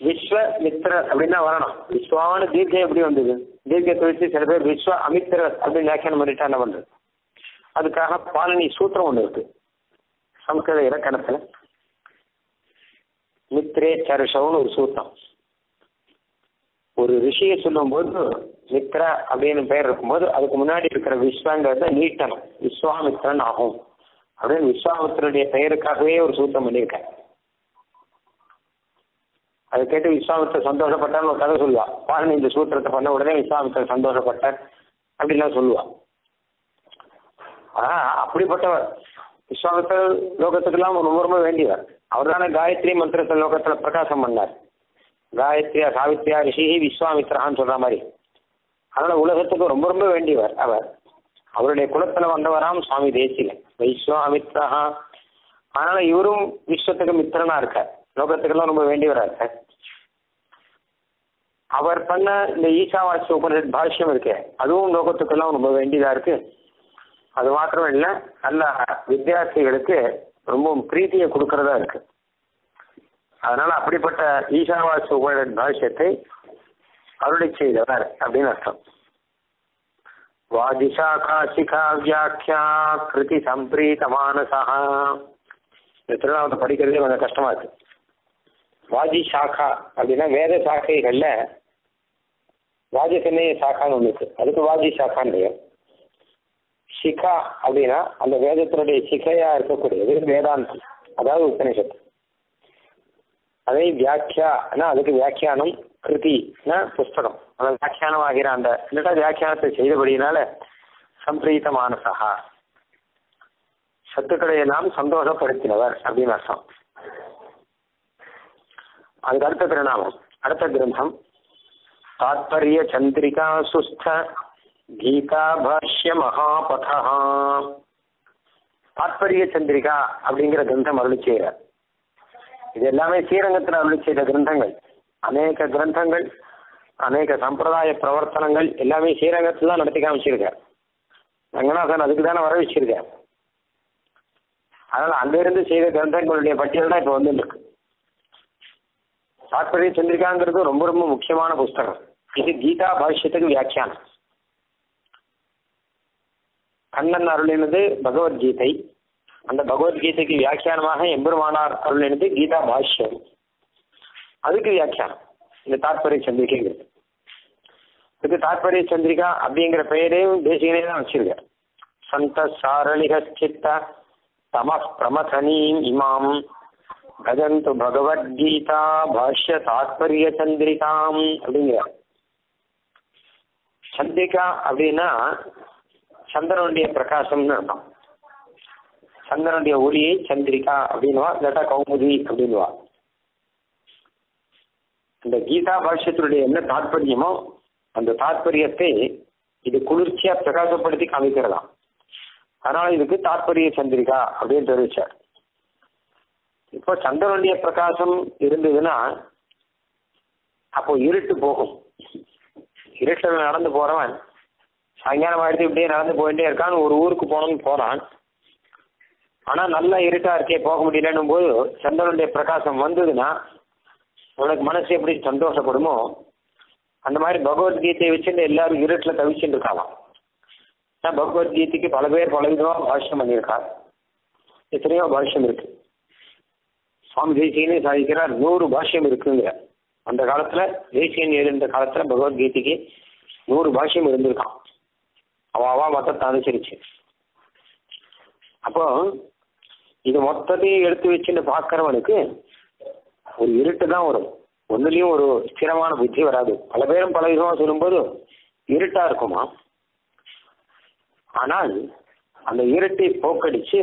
விஸ்வமித்திரர் அப்படின்னா வரணும். விஸ்வான தீர்க்கம் எப்படி வந்தது? தீர்க்கத்தை வச்சு சில பேர் விஸ்வ அமித்திரர் அப்படின்னு வியாக்கியானம் பண்ணிட்டா என்ன பண்றது? அதுக்காக பாலினி சூத்திரம் ஒண்ணு இருக்கு சம்ஸ்கிருத இலக்கணத்துல, மித்ரே சருஷம்னு ஒரு சூத்திரம். ஒரு ரிஷியை சொல்லும் போது மித்ரா அப்படின்னு பெயர் இருக்கும்போது அதுக்கு முன்னாடி இருக்கிற விஸ்வங்கிறத நீட்டணும், விஸ்வாமித்திரன் ஆகும் அப்படின்னு விஸ்வாமித்திரனுடைய பெயருக்காகவே ஒரு சூத்திரம் பண்ணியிருக்கேன். அதை கேட்டு விஸ்வாமித்திர சந்தோஷப்பட்டான்னு ஒரு கதை சொல்லுவா. பாருங்க இந்த சூத்திரத்தை பண்ண உடனே விஸ்வாமித்திர சந்தோஷப்பட்டார் அப்படின்லாம் சொல்லுவா. ஆனா அப்படிப்பட்டவர் விஸ்வாமித்திர லோகத்துக்கெல்லாம் ரொம்ப ரொம்ப வேண்டியவர். அவர் தானே காயத்ரி மந்திரத்தை லோகத்துல பிரகாசம் பண்ணார். காயத்ரியா சாவித்ரியா ரிஷி விஸ்வாமித்ரான்னு சொல்ற மாதிரி. அதனால உலகத்துக்கு ரொம்ப ரொம்ப வேண்டியவர் அவர். அவருடைய குலத்துல வந்தவராம் சுவாமி தேசிகன் வைஸ்வாமித்ரா. அதனால இவரும் விஸ்வத்துக்கு மித்திரனா இருக்கார், லோகத்துக்கெல்லாம் ரொம்ப வேண்டியவரா இருக்கார். அவர் பண்ண இந்த ஈசாவாசி உபனிஷத் பாஷ்யம் இருக்கு அதுவும் லோகத்துக்கெல்லாம் ரொம்ப வேண்டியதா இருக்கு. அது மாத்திரம் இல்லை, நல்ல வித்தியார்த்திகளுக்கு ரொம்ப பிரீத்தியை கொடுக்கறதா இருக்கு. அதனால அப்படிப்பட்ட ஈசாவாசி உபனிஷத் பாஷ்யத்தை அருளை செய்தவர் அப்படின்னு அர்த்தம். வாதிஷா காசிகா வியாக்கியா கிருதி சம்பிரீத மானசா. இந்த திருநாமத்தை படிக்கிறதே கொஞ்சம் கஷ்டமா இருக்கு. வாஜி சாக்கா அப்படின்னா வேத சாக்கைகள்ல வாஜகனே சாக்கான்னு ஒண்ணு இருக்கு, அதுக்கு வாஜி சாக்கான்னு பேர். சிகா அப்படின்னா அந்த வேதத்தினுடைய சிகையா இருக்கக்கூடியது வேதாந்தம், அதாவது உபநிஷத்து. அதே வியாக்கியானா அதுக்கு வியாக்கியானம், கிருத்தினா புஸ்தகம், அதாவது வியாக்கியானம் ஆகிற அந்த இல்லட்டா வியாக்கியானத்தை செய்தபடியினால சம்பிரீத மானசா சத்துக்களை நாம் சந்தோஷப்படுத்தினவர் அப்படின்னு அர்த்தம். अंगर्थ परिणाम अर्थ ग्रंथम तात्पर्य चंद्रिका सुस्थ गीता भाष्य महापथ तात्पर्य चंद्रिका अभी ग्रंथम अरुण इतने श्रीरंग ग्रंथ अनेक ग्रंथ अनेक संप्रदाय प्रवर्तन एल श्रीरंग रंगनाथन अदान वरवे अंदर ग्रंथ पटियल तात्पर्य चंद्रिका रोम रोम मुख्यमान पुस्तक इत गीता भाष्य व्याख्यान कण्णन अरुण भगवद्गीता अंत भगवद्गीता की व्याख्यान एम्बेरुमानार अरुण गीता भाष्य अद्क व्याख्यान तात्पर्य चंद्रिका तात्पर्य चंद्रिका अभी पेसिकने संत सारणिस्थित तम प्रमथनी इमाम भजन्तु भगवद्गीता भाष्य तात्पर्य चंद्रिका अभी चंद्रिका अब चंद्रन प्रकाशम चंद्रन ओलिय चंद्रिका अब कौमुदी अब அந்த கீதா பாஷ்யத்தினுடைய என்ன தாற்பயமோ அந்த தாற்பயத்தை இது குளிர்ச்சியா பிரகாசப்படுத்தி காமிக்கிறதா அதனால இதுக்கு தாற்பய சந்திரிகா அப்படின்னு தெரிவிச்சார். இப்போ சந்திரனுடைய பிரகாசம் இருந்ததுன்னா அப்போ இருட்டு போகும். இருட்டில் நடந்து போறவன் சாயங்காலம் ஆயிடுத்து இப்படியே நடந்து போயிட்டே இருக்கான். ஒரு ஊருக்கு போகணும்னு போறான். ஆனா நல்லா இருட்டா இருக்கே போக முடியலன்னும் போது சந்திரனுடைய பிரகாசம் வந்ததுன்னா உனக்கு மனசு எப்படி சந்தோஷப்படுமோ அந்த மாதிரி பகவத்கீதையை வச்சுட்டு எல்லாரும் இருட்டில் தவிச்சுட்டு இருக்காங்க. ஆனால் பகவத்கீதைக்கு பல பேர் பல விதமாக பாஷ்யம் பண்ணியிருக்காங்க. எத்தனையோ பாஷ்யம் இருக்கு. சுவாமி தேசிகனே சாதிக்கிறார் நூறு பாஷ்யம் இருக்குங்கிற. அந்த காலத்துல தேசிகன் எழுந்த காலத்துல பகவத்கீதைக்கு நூறு பாஷ்யம் இருந்திருக்கான். அவ அவா மொத்தத்தை அனுசரிச்சு அப்போ இது மொத்தத்தையும் எடுத்து வச்சுட்டு பார்க்கறவனுக்கு ஒரு இருட்டு தான் வரும். ஒன்றுலையும் ஒரு ஸ்திரமான புத்தி வராது. பல பேரும் பல விதமாக சொல்லும்போது இருட்டா இருக்குமா, ஆனால் அந்த இருட்டை போக்கடிச்சு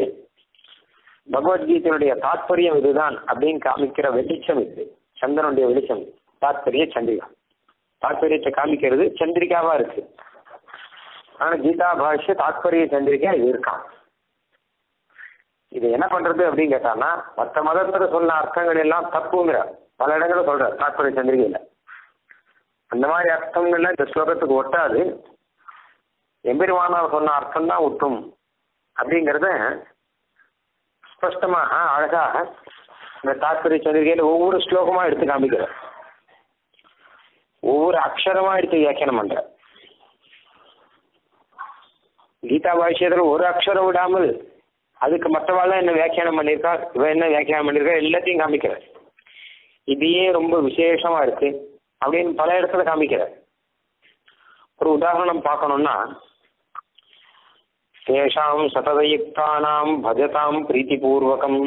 பகவத்கீதையினுடைய தாற்பயம் இதுதான் அப்படின்னு காமிக்கிற வெளிச்சம் இது. சந்திரனுடைய வெளிச்சம் தாற்பரிய சந்திரிகா. தாற்பயத்தை காமிக்கிறது சந்திரிகாவா இருக்கு. ஆனா கீதா பாஷ்ய தாற்பரிய சந்திரிகா இது இருக்கான். இது என்ன பண்றது அப்படின்னு கேட்டான்னா மற்ற மதத்துல சொன்ன அர்த்தங்கள் எல்லாம் தப்புங்கிற பல இடங்களும் சொல்ற தாற்பய சந்திரிகையில அந்த மாதிரி அர்த்தங்கள்லாம் இந்த ஸ்லோகத்துக்கு ஒட்டாது. எம்பெருமானார் சொன்ன அர்த்தம் தான் ஒட்டும் அப்படிங்கிறத ஸ்பஷ்டமாக அழகாக இந்த தாற்பய சந்திரிகையில ஒவ்வொரு ஸ்லோகமா எடுத்து காமிக்கிற, ஒவ்வொரு அக்ஷரமா எடுத்து வியாக்கியானம் பண்ற. கீதா பாஷ்யத்துல ஒரு அக்ஷரம் விடாமல் அதுக்கு மற்றவாள் என்ன வியாக்கியானம் பண்ணியிருக்கா, இவன் என்ன வியாக்கியானம் பண்ணியிருக்கா எல்லாத்தையும் காமிக்கிறார். இதையே ரொம்ப விசேஷமா இருக்கு அப்படின்னு பல இடத்துல காமிக்கிறார். ஒரு உதாரணம் பார்க்கணும்னா தேஷாம் சததயுக்தானாம் பஜதாம் பிரீத்தி பூர்வகம்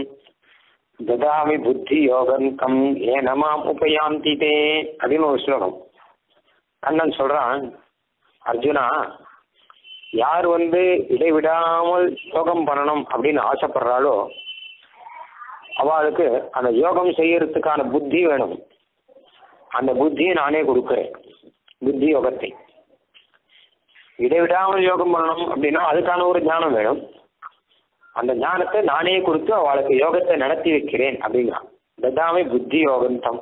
ததாமி புத்தி யோகந்தம் ஏனமாம் உபயாந்தி தே அப்படின்னு ஒரு ஸ்லோகம். அண்ணன் சொல்றான் அர்ஜுனா யார் வந்து இடைவிடாமல் யோகம் பண்ணணும் அப்படின்னு ஆசைப்படுறாளோ அவளுக்கு அந்த யோகம் செய்யறதுக்கான புத்தி வேணும். அந்த புத்தியை நானே கொடுக்குறேன். புத்தி யோகத்தை இடைவிடாமல் யோகம் பண்ணணும் அப்படின்னா அதுக்கான ஒரு ஞானம் வேணும். அந்த ஞானத்தை நானே கொடுத்து அவளுக்கு யோகத்தை நடத்தி வைக்கிறேன் அப்படின்னா ததாமை புத்தி யோகந்தம்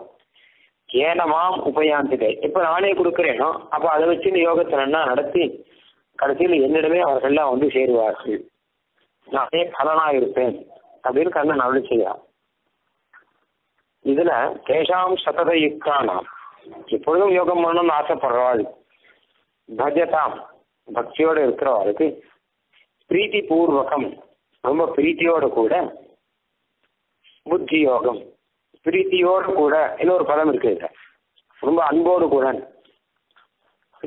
ஏனமாம் உபயாந்திட்டே. இப்போ நானே கொடுக்குறேனோ அப்போ அதை வச்சு இந்த யோகத்தை நான் நடத்தி கடைசியில் என்னிடமே அவர்கள்லாம் வந்து சேருவார்கள். நானே பலனா இருப்பேன் அப்படின்னு கண்ணன் அருள் செய்யறான். இதுல தேஷாம் சததயுக்தானாம் எப்பொழுதும் யோகம் பண்ணணும்னு ஆசைப்படுறவாள், பஜதாம் பக்தியோடு இருக்கிறவாளுக்கு, பிரீத்தி பூர்வகம் ரொம்ப பிரீத்தியோடு கூட, புத்தி யோகம் பிரீத்தியோடு கூட இன்னொரு பதம் இருக்கு ரொம்ப அன்போடு கூட.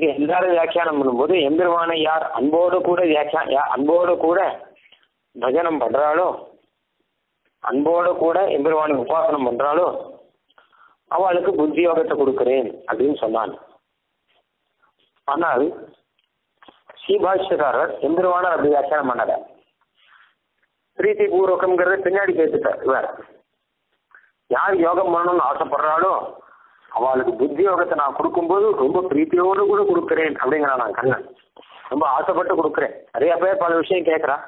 எல்லாரும் வியாக்கியானம் பண்ணும்போது எம்பெருமானை யார் அன்போடு கூட வியாக்கியா அன்போடு கூட பஜனம் பண்றாளோ, அன்போடு கூட எம்பெருமானை உபாசனம் பண்றாளோ அவளுக்கு புத்தி யோகத்தை கொடுக்கிறேன் அப்படின்னு சொன்னான். ஆனால் சீபாஷ்யக்காரர் எம்பெருமானார் அப்படி வியாக்கியானம் பண்ணாத. பிரீத்தி பூர்வகம்ங்கிறத பின்னாடி கேட்டுட்டார். இவர் யார் யோகம் பண்ணணும்னு ஆசைப்படுறாளோ அவளுக்கு புத்தி யோகத்தை நான் கொடுக்கும்போது ரொம்ப பிரீத்தியோடு கூட கொடுக்குறேன் அப்படிங்கிறான் நான் கண்ணன். ரொம்ப ஆசைப்பட்டு கொடுக்குறேன். நிறைய பேர் பல விஷயம் கேட்குறான்.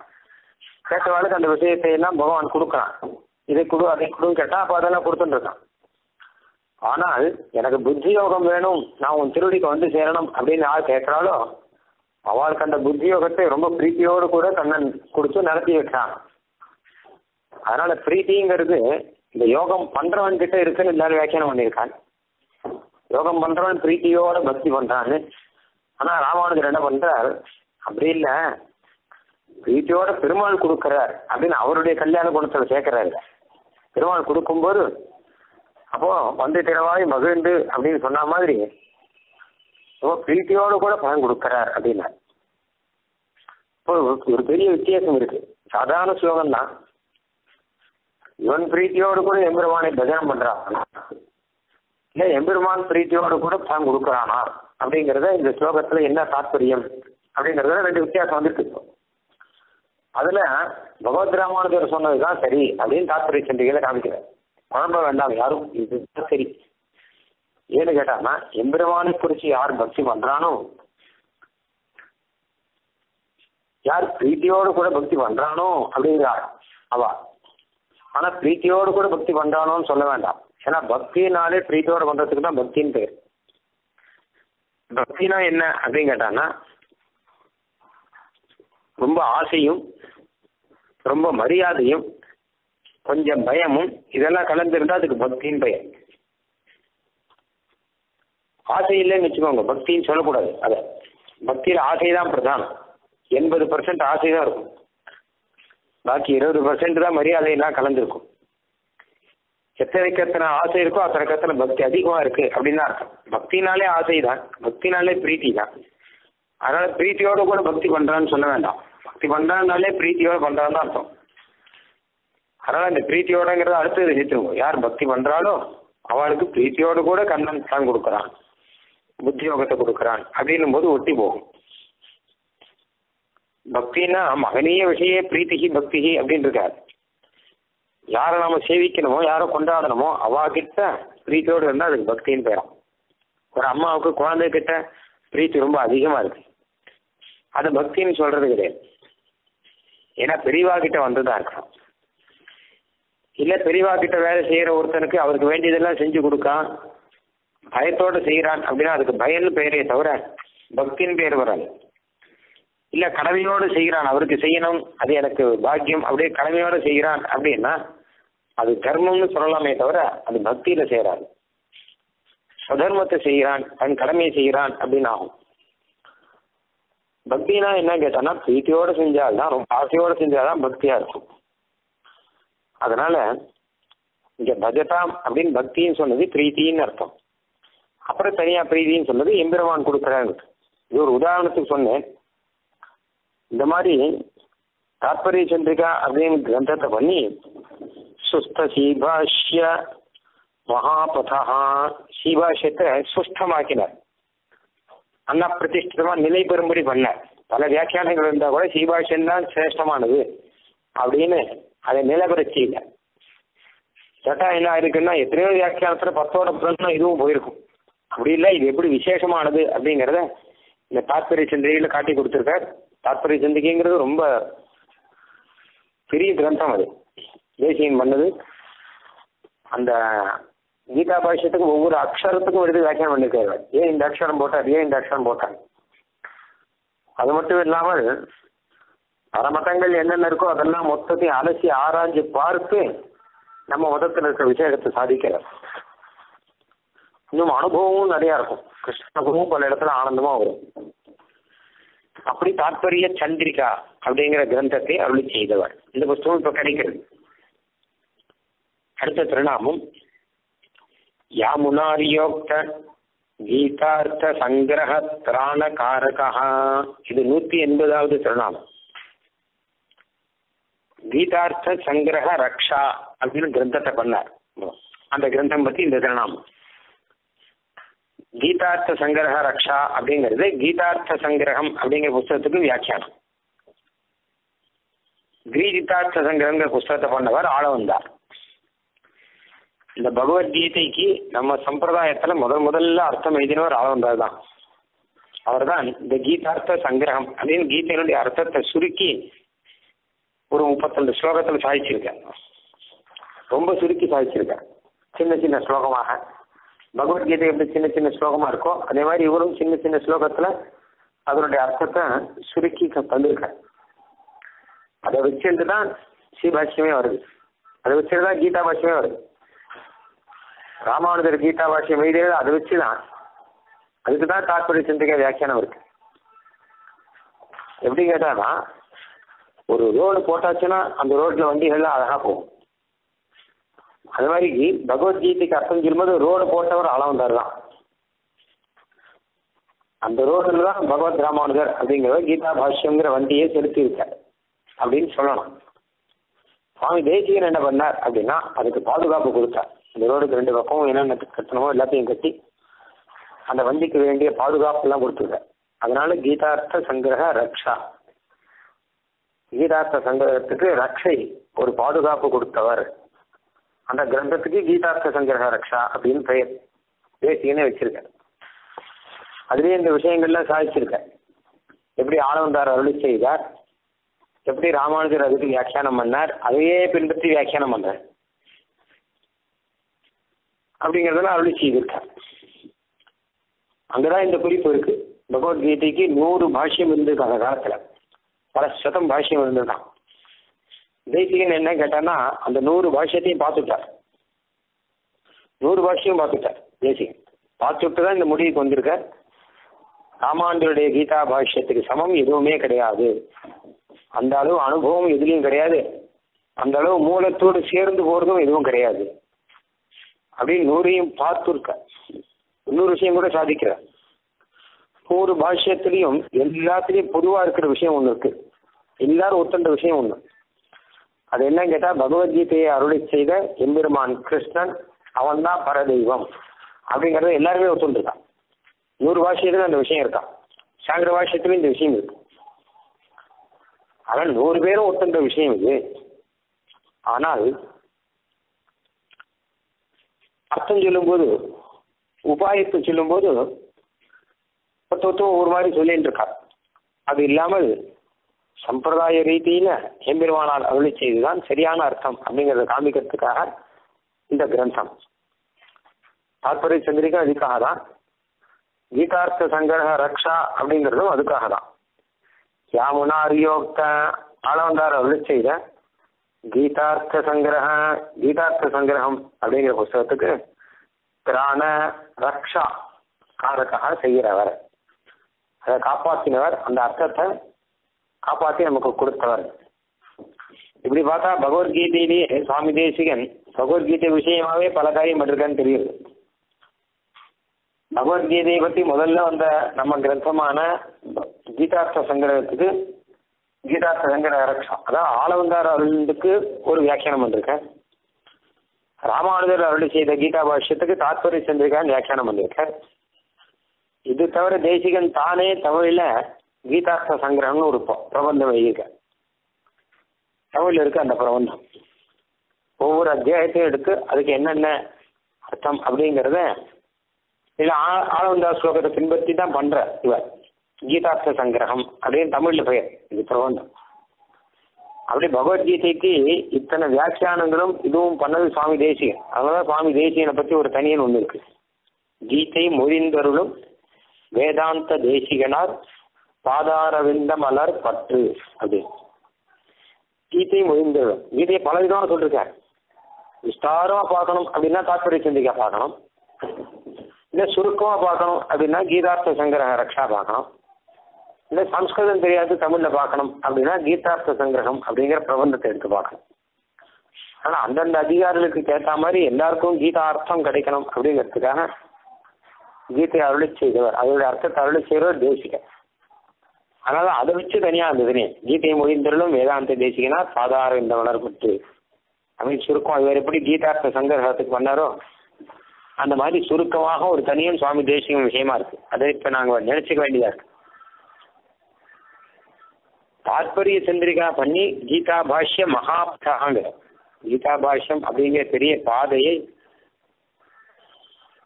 கேட்டவாளுக்கு அந்த விஷயத்தை எல்லாம் பகவான் கொடுக்குறான். இதை கொடு அதை கொடுன்னு கேட்டால் அப்போ அதெல்லாம் கொடுத்துட்டு இருக்கான். ஆனால் எனக்கு புத்தி யோகம் வேணும், நான் உன் திருவடிக்கு வந்து சேரணும் அப்படின்னு யார் கேட்குறாளோ அவளுக்கு அந்த புத்தி யோகத்தை ரொம்ப பிரீத்தியோடு கூட கண்ணன் கொடுத்து நடத்தி வைக்கிறான். அதனால பிரீத்திங்கிறது இந்த யோகம் பண்றவன் கிட்ட இருக்குன்னு எல்லாரும் வியாக்கியானம் பண்ணியிருக்கான். யோகம் பண்றவன் பிரீத்தியோட பக்தி பண்றான்னு. ஆனா ராமானுஜர் என்ன பண்றார், அப்படி இல்லை, பிரீத்தியோட பெருமாள் கொடுக்கிறார் அப்படின்னு அவருடைய கல்யாண குணத்துல சேர்க்கிறாரு. பெருமாள் கொடுக்கும்போது அப்போ வந்து திறவாய் மகிழ்ந்து அப்படின்னு சொன்ன மாதிரி ரொம்ப பிரீத்தியோடு கூட பலன் கொடுக்கிறார் அப்படின்னா இப்போ ஒரு பெரிய வித்தியாசம் இருக்கு. சாதாரண ஸ்லோகம் தான், இவன் பிரீத்தியோடு கூட எம்பெருமானை பஜனம் பண்றானா இல்லை எம்பெருமான் பிரீத்தியோடு கூட பலன் கொடுக்குறானா அப்படிங்கிறத இந்த ஸ்லோகத்துல என்ன தாற்பயம் அப்படிங்கிறத ரெண்டு வித்தியாசம் வந்துருக்கு. அதுல பகவத் ராமானுஜர் சொன்னதுதான் சரி அப்படின்னு தாற்பரிய சண்டிகளை காமிக்கிறார். குழம்ப வேண்டாம் யாரும், இதுதான் சரி. ஏன்னு கேட்டானா எம்பெருமானை குறிச்சு யார் பக்தி பண்றானோ, யார் பிரீத்தியோடு கூட பக்தி பண்றானோ அப்படிங்கிறார் அவா. ஆனா பிரீத்தியோடு கூட பக்தி பண்றானோன்னு சொல்ல வேண்டாம். ஏன்னா பக்தினாலே பிரீத்தியோட பண்றதுக்கு தான் பக்தின்னு பேர். பக்தினா என்ன அப்படின்னு கேட்டானா ரொம்ப ஆசையும் ரொம்ப மரியாதையும் கொஞ்சம் பயமும் இதெல்லாம் கலந்துருந்தா அதுக்கு பக்தின்னு பெயர். ஆசை இல்லைன்னு வச்சுக்கோங்க, பக்தின்னு சொல்லக்கூடாது. அதை பக்தியில் ஆசை தான் பிரதானம். எண்பது பர்சன்ட் ஆசை தான் இருக்கும், பாக்கி இருபது பர்சன்ட் தான் மரியாதையெல்லாம் கலந்துருக்கும். எத்தனைக்கு எத்தனை ஆசை இருக்கோ அத்தனைக்கு எத்தனை பக்தி அதிகமாக இருக்கு அப்படின்னு தான் அர்த்தம். பக்தினாலே ஆசை தான், பக்தினாலே பிரீத்தி தான். அதனால பிரீத்தியோட கூட பக்தி பண்றான்னு சொல்ல வேண்டாம். பக்தி பண்றான்னாலே பிரீத்தியோட பண்றான்னு தான் அர்த்தம். அதனால இந்த பிரீத்தியோடங்கிறத அடுத்தது நிறுத்துவோம். யார் பக்தி பண்றாலோ அவளுக்கு பிரீத்தியோடு கூட கண்ணன் தான் கொடுக்குறான், புத்தி யோகத்தை கொடுக்குறான் அப்படின்னும் போது ஒட்டி போகும். பக்தின்னா மகனிய விஷய பிரீத்திகி பக்திகி அப்படின்னு இருக்காது. யாரை நாம சேவிக்கணுமோ யாரை கொண்டாடணுமோ அவா கிட்ட பிரீத்தியோடு இருந்தால் அதுக்கு பக்தின்னு பெயரும். ஒரு அம்மாவுக்கு குழந்தை கிட்ட பிரீத்தி ரொம்ப அதிகமாக இருக்கு, அது பக்தின்னு சொல்றது கிடையாது. ஏன்னா பெரியவா கிட்ட வந்து தான் இருக்கணும். இல்லை பெரியவா கிட்ட வேலை செய்யற ஒருத்தனுக்கு அவருக்கு வேண்டியதெல்லாம் செஞ்சு கொடுக்கான், பயத்தோடு செய்கிறான் அப்படின்னா அதுக்கு பயன்னு பெயரே தவிர பக்தின்னு பெயர் வராது. இல்லை கடமையோடு செய்கிறான், அவருக்கு செய்யணும் அது எனக்கு பாக்கியம் அப்படியே கடமையோடு செய்கிறான் அப்படின்னா அது தர்மம்னு சொல்லலாமே தவிர அது பக்தியில செய்கிறான். சுதர்மத்தை செய்கிறான், தன் கடமையை செய்கிறான் அப்படின்னு ஆகும். பக்தினா என்ன கேட்டான்னா பிரீத்தியோடு செஞ்சால்தான், ரொம்ப ஆசையோடு செஞ்சால்தான் பக்தியா இருக்கும். அதனால இங்க பஜதாம் அப்படின்னு பக்தின்னு சொன்னது பிரீத்தின்னு அர்த்தம். அப்புறம் தனியா பிரீத்தின்னு சொன்னது எம்பெருமான் கொடுக்குறாங்க. இது ஒரு உதாரணத்துக்கு சொன்னேன். இந்த மாதிரி தாற்பரிய சந்திரிகா அப்படின்னு கிரந்தத்தை பண்ணி சுஸ்த சீபாஷ்ய மகாபதா சீபாஷ்யத்தை சுஷ்டமாக்கினார். அண்ணா பிரதிஷ்டமா நிலை பெறும்படி பண்ணார். பல வியாக்கியானங்கள் இருந்தா கூட சீபாஷ்யம் தான் சிரேஷ்டமானது அப்படின்னு அதை நிலவரச்சி இல்லை. கேட்டா என்ன இருக்குன்னா எத்தனையோ வியாக்கியானத்துல பத்தோட புறம் இதுவும் போயிருக்கும். அப்படி இல்லை, இது எப்படி விசேஷமானது அப்படிங்கிறத இந்த தாற்பரிய சந்திரிகையில காட்டி கொடுத்துருக்கார். தாற்பரிய சந்திரிகைங்கிறது ரொம்ப பெரிய கிரந்தம். அது தேசியம் பண்ணது. அந்த கீதா பாஷ்யத்துக்கும் ஒவ்வொரு அக்ஷரத்துக்கும் எடுத்து வியாக்கியானம் பண்ணிருக்காரு. ஏன் இந்த அக்ஷரம் போட்டார், ஏன் இந்த அக்ஷரம் போட்டார். அது மட்டும் இல்லாமல் பரமதங்கள் என்னென்ன இருக்கோ அதெல்லாம் மொத்தத்தையும் அலசி ஆராய்ஞ்சு பார்த்து நம்ம மதத்தில் இருக்கிற விஷயத்தை சாதிக்கிறார். இன்னும் அனுபவமும் நிறையா இருக்கும். கிருஷ்ணனுக்கும் பல இடத்துல ஆனந்தமா வரும். அப்படி தாற்பரிய சந்திரிகா அப்படிங்கிற கிரந்தத்தை அருளி செய்தவர். இந்த புத்தகம் இப்ப கிடைக்கிறது. அடுத்த திருநாமம் யாமுனாரியோக்த கீதார்த்த சங்கிரக திராண காரகா. இது நூத்தி எண்பதாவது திருநாமம். கீதார்த்த சங்கிரக ரக்ஷா அப்படின்னு கிரந்தத்தை பண்ணார். அந்த கிரந்தம் பத்தி இந்த திருநாமம் கீதார்த்த சங்கிரக ரக்ஷா அப்படிங்கிறது கீதார்த்த சங்கிரகம் அப்படிங்கிற புஸ்தகத்துக்கு வியாக்கியானம். கீதார்த்த சங்கிரகங்கிற புஸ்தகத்தை பண்ணவர் ஆள வந்தார். இந்த பகவத்கீதைக்கு நம்ம சம்பிரதாயத்துல முதல் முதல்ல அர்த்தம் எழுதினவர் ஆழ்ந்தார் தான். அவர்தான் இந்த கீதார்த்த சங்கிரகம் அப்படின்னு கீதையினுடைய அர்த்தத்தை சுருக்கி ஒரு முப்பத்தி ரெண்டு ஸ்லோகத்துல சாதிச்சிருக்கேன். ரொம்ப சுருக்கி சாதிச்சிருக்கேன் சின்ன சின்ன ஸ்லோகமாக. பகவத்கீதை எப்படி சின்ன சின்ன ஸ்லோகமா இருக்கோ அதே மாதிரி இவரும் சின்ன சின்ன ஸ்லோகத்துல அதனுடைய அர்த்தத்தை சுருக்கி தந்திருக்கார். அதை வச்சிருந்து தான் ஸ்ரீபாஷ்யமே வருது, அதை வச்சிருந்து தான் கீதா பாஷ்யமே வருது. ராமானுஜர் கீதா பாஷ்யம் எழுதியது அதை வச்சுதான், அதுக்குதான் தாற்பரிய சிந்திக்க வியாக்கியானம் இருக்கு. எப்படி கேட்டானா, ஒரு ரோடு போட்டாச்சுன்னா அந்த ரோட்ல வண்டிகள்லாம் அழகா போகும். அது மாதிரி பகவத்கீதைக்கு அர்த்தம் சொல்லும்போது ரோடு போட்டவர் அளவந்தார் தான். அந்த ரோடுல தான் பகவத் ராமானுஜர் அப்படிங்கிறவர் கீதா பாஷ்யங்கிற வண்டியை செலுத்தி இருக்கார் அப்படின்னு சொல்லலாம். சுவாமி தேசிகன் என்ன பண்ணார் அப்படின்னா அதுக்கு பாதுகாப்பு கொடுத்தார். அந்த ரோடுக்கு ரெண்டு பக்கமும் என்னென்ன கட்டணமோ எல்லாத்தையும் கட்டி அந்த வண்டிக்கு வேண்டிய பாதுகாப்பு எல்லாம் கொடுத்துருக்கார். அதனால கீதார்த்த சங்கிரக ரக்ஷா, கீதார்த்த சங்கிரகத்துக்கு ரக்ஷை ஒரு பாதுகாப்பு கொடுத்தவர். அந்த கிரந்தத்துக்கு கீதார்த்த சங்கிரக ரக்ஷா அப்படின்னு பெயர் தேசிகனே வச்சிருக்கார். அதுலேயே இந்த விஷயங்கள்லாம் சாதிச்சிருக்கார். எப்படி ஆளவந்தார் அருளி செய்தார், எப்படி ராமானுஜர் அதுக்கு வியாக்கியானம் பண்ணார், அதையே பின்பற்றி வியாக்கியானம் பண்ணார் அப்படிங்கிறதெல்லாம் அருளி செய்திருக்கார். அங்கதான் இந்த குறிப்பு இருக்கு. பகவத்கீதைக்கு நூறு பாஷ்யம் இருந்திருக்கு அந்த காலத்துல, பல சதம் பாஷ்யம் இருந்திருக்கான். தேசிகன் என்ன கேட்டான்னா அந்த நூறு பாஷ்யத்தையும் பார்த்துட்டார், நூறு பாஷ்யம் பார்த்துட்டார் தேசிகன். பார்த்துட்டு தான் இந்த முடிவுக்கு வந்திருக்க ராமானுஜருடைய கீதா பாஷ்யத்துக்கு சமம் எதுவுமே கிடையாது, அந்த அளவு அனுபவம் எதுலையும் கிடையாது, அந்த அளவு மூலத்தோடு சேர்ந்து போறதும் எதுவும் கிடையாது அப்படின்னு நூறையும் பார்த்துருக்க. இன்னொரு விஷயம் கூட சாதிக்கிற, நூறு பாஷ்யத்திலையும் எல்லாத்திலையும் பொதுவா இருக்கிற விஷயம் ஒண்ணு இருக்கு, எல்லாரும் ஒத்தண்ட விஷயம் ஒண்ணு. அது என்னன்னு கேட்டா பகவத்கீதையை அருளை செய்த எம்பெருமான் கிருஷ்ணன் அவன் தான் பரதெய்வம் அப்படிங்கறத எல்லாருமே ஒத்துண்டு இருக்கான். நூறு பாஷ்யத்துல அந்த விஷயம் இருக்கான், சாங்கிர பாஷ்யத்திலும் இந்த விஷயம் இருக்கு. ஆனால் நூறு பேரும் ஒத்துண்ட விஷயம் இது. ஆனால் அர்த்தம் சொல்லும் போது உபாயத்தை சொல்லும் போது ஒரு மாதிரி சொல்லிட்டு இருக்கார். அது இல்லாமல் சம்பிரதாய ரீதியில எம்பெருமானால் அருளி செய்துதான் சரியான அர்த்தம் அப்படிங்கறத காமிக்கிறதுக்காக இந்த கிரந்தம். தாற்பரிய சந்திரிகா அதுக்காக தான், கீதார்த்த சங்கிரக ரக்ஷா அப்படிங்கிறதும் அதுக்காக தான். யா முனாரியோக்த ஆளவந்தார் அருளி செய்த கீதார்த்த சங்கிரக கீதார்த்த சங்கிரகம் அப்படிங்கிற புஸ்தகத்துக்கு பிராண ரக்ஷா காரக்காக செய்கிறவர், அதை காப்பாற்றினவர், அந்த அர்த்தத்தை காப்பாற்றி நமக்கு கொடுத்தவர். இப்படி பார்த்தா பகவத்கீதையிலேயே சுவாமி தேசிகன் பகவத்கீதை விஷயமாவே பல காரியம் பண்ணிருக்கான்னு தெரியுது. பகவத்கீதையை பற்றி முதல்ல வந்த நம்ம கிரந்தமான கீதார்த்த சங்கிரகத்துக்கு கீதார்த்த சங்கிரக ரக்ஷா அதான் ஆளவந்தார் அருளுக்கு ஒரு வியாக்கியானம் பண்ணிருக்கேன். ராமானுஜர் அருளி செய்த கீதா பாஷ்யத்துக்கு தாற்பரிய சந்திரிகான்னு வியாக்கியானம் பண்ணியிருக்கார். இது தவிர தேசிகன் தானே தமிழ்ல கீதார்த்த சங்கிரகம்னு ஒரு பிரபந்தம் எழுதியிருக்க, தமிழ்ல இருக்கு அந்த பிரபந்தம். ஒவ்வொரு அத்தியாயத்தையும் எடுத்து அதுக்கு என்னென்ன அர்த்தம் அப்படிங்கிறத இல்ல ஆளவந்தார் ஸ்லோகத்தை பின்பற்றி தான் பண்ற இவர். கீதார்த்த சங்கிரகம் அப்படின்னு தமிழ்ல பெயர் இது பிரபந்தம். அப்படி பகவத்கீதைக்கு இத்தனை வியாக்கியானங்களும் இதுவும் பண்ணது சுவாமி தேசிகன். அதனால சுவாமி தேசிகனை பற்றி ஒரு தனியன் ஒன்று இருக்கு, கீதை மொழிந்தருளும் வேதாந்த தேசிகனார் பாதாரவிந்த மலர் பற்று அப்படின்னு. கீதை மொழிந்தருளும், கீதையை பல விதமாக சொல்லிருக்காரு. விஸ்தாரமா பார்க்கணும் அப்படின்னா தாற்பரிய சந்திரிகா பார்க்கணும், இல்லை சுருக்கமா பார்க்கணும் அப்படின்னா கீதார்த்த சங்கிரக ரக்ஷா பார்க்கணும், இல்லை சம்ஸ்கிருதம் தெரியாது தமிழில் பார்க்கணும் அப்படின்னா கீதார்த்த சங்கிரகம் அப்படிங்கிற பிரபந்தத்தை எடுத்து பார்க்கணும். ஆனால் அந்தந்த அதிகாரிகளுக்கு கேட்ட மாதிரி எல்லாருக்கும் கீதா அர்த்தம் கிடைக்கணும் அப்படிங்கிறதுக்காக கீதையை அருளி செய்தவர், அதோடைய அர்த்தத்தை அருளி செய்தவர் தேசிகன். அதனால அதை வச்சு தனியாக இருந்ததுனே கீதையை மொழிந்தருளும் வேதாந்த தேசிகனா சாதாரண இந்த வளர்பட்டு அப்படின்னு சுருக்கம். இவர் எப்படி கீதார்த்த சங்கிரகத்துக்கு பண்ணாரோ அந்த மாதிரி சுருக்கமாக ஒரு தனியும் சுவாமி தேசிகன் விஷயமா இருக்கு. அதை இப்போ நாங்கள் நினைச்சுக்க வேண்டியதாக இருக்கு. தாற்பரிய சந்திரிகா பண்ணி கீதா பாஷ்ய மகாபாஷ்யம், கீதா பாஷ்யம் அப்படிங்கிற பெரிய பாதையை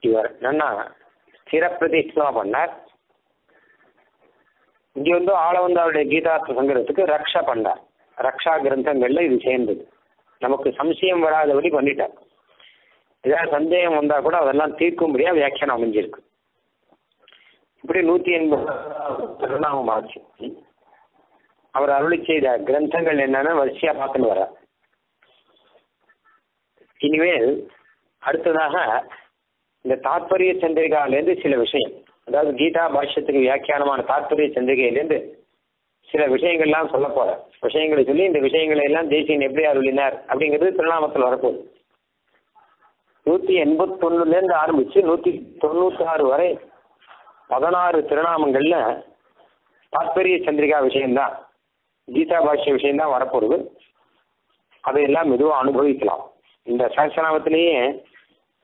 இவர் என்னன்னா ஸ்திர பிரதிஷ்டா பண்ணார். இங்க வந்து ஆளவந்தாவுடைய கீதார்த்த சங்கிரத்துக்கு ரக்ஷா பண்ணார். ரக்ஷா கிரந்தங்கள்ல இது சேர்ந்தது. நமக்கு சம்சயம் வராதபடி பண்ணிட்டார். ஏதாவது சந்தேகம் வந்தா கூட அதெல்லாம் தீர்க்கும்படியா வியாக்கியானம் அமைஞ்சிருக்கு. இப்படி நூத்தி எண்பது ஆச்சு. அவர் அருளி செய்த கிரந்தங்கள் என்னன்னா வரிசையா பார்த்துன்னு வர. இனிமேல் அடுத்ததாக இந்த தாத்பரிய சந்திரிகாலேருந்து சில விஷயம், அதாவது கீதா பாஷ்யத்துக்கு வியாக்கியானமான தாத்பரிய சந்திரிகையிலேருந்து சில விஷயங்கள்லாம் சொல்ல போற விஷயங்களை சொல்லி இந்த விஷயங்களை எல்லாம் தேசியன் எப்படி அருளினார் அப்படிங்கிறது திருநாமத்தில் வரப்போகுது. நூத்தி எண்பத்தி ஒண்ணுல இருந்து ஆரம்பிச்சு நூத்தி தொண்ணூத்தி ஆறு வரை பதினாறு திருநாமங்கள்ல தாத்பரிய சந்திரிகா விஷயம்தான், கீதா பாஷ்ய விஷயம்தான் வரப்போகுது. அதையெல்லாம் மெதுவாக அனுபவிக்கலாம். இந்த சாஸ்திரநாமத்திலேயே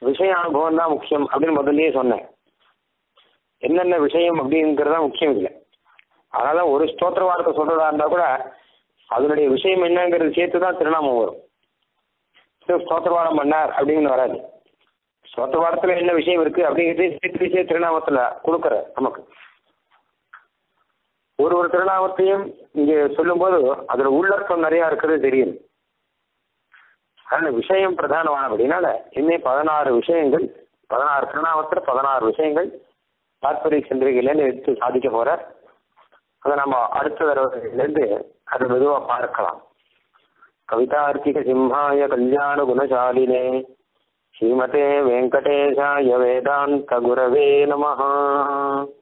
விஷய அனுபவம் தான் முக்கியம் அப்படின்னு முதல்லயே சொன்னேன். என்னென்ன விஷயம் அப்படிங்கிறதா முக்கியம் இல்லை. அதனால ஒரு ஸ்தோத்திர வார்த்தை சொல்றதா இருந்தா கூட அதனுடைய விஷயம் என்னங்கிறது சேர்த்துதான் திருநாமம் வரும். ஸ்தோத்திர வாரம் பண்ணார் அப்படின்னு வராது. ஸ்தோத்திர வாரத்துல என்ன விஷயம் இருக்கு அப்படிங்கிறது சேர்த்து விஷய திருநாமத்துல கொடுக்கற நமக்கு. ஒரு ஒரு திருநாமத்தையும் இங்க சொல்லும் போது அதுல உள்ளர்த்தம் நிறைய இருக்கிறது தெரியுது. அதனால விஷயம் பிரதானமான அப்படின்னால இன்னும் பதினாறு விஷயங்கள், பதினாறு திருநாமத்துல பதினாறு விஷயங்கள் தாத்பரிய சந்திரிகையிலேருந்து எடுத்து சாதிக்க போறார். அதை நம்ம அடுத்த தடவையிலேருந்து அது மெதுவாக பார்க்கலாம். கவிதார்த்திக சிம்ஹாய கல்யாண குணசாலினே ஸ்ரீமதே வெங்கடேசாய வேதாந்த குரவே நமஹ.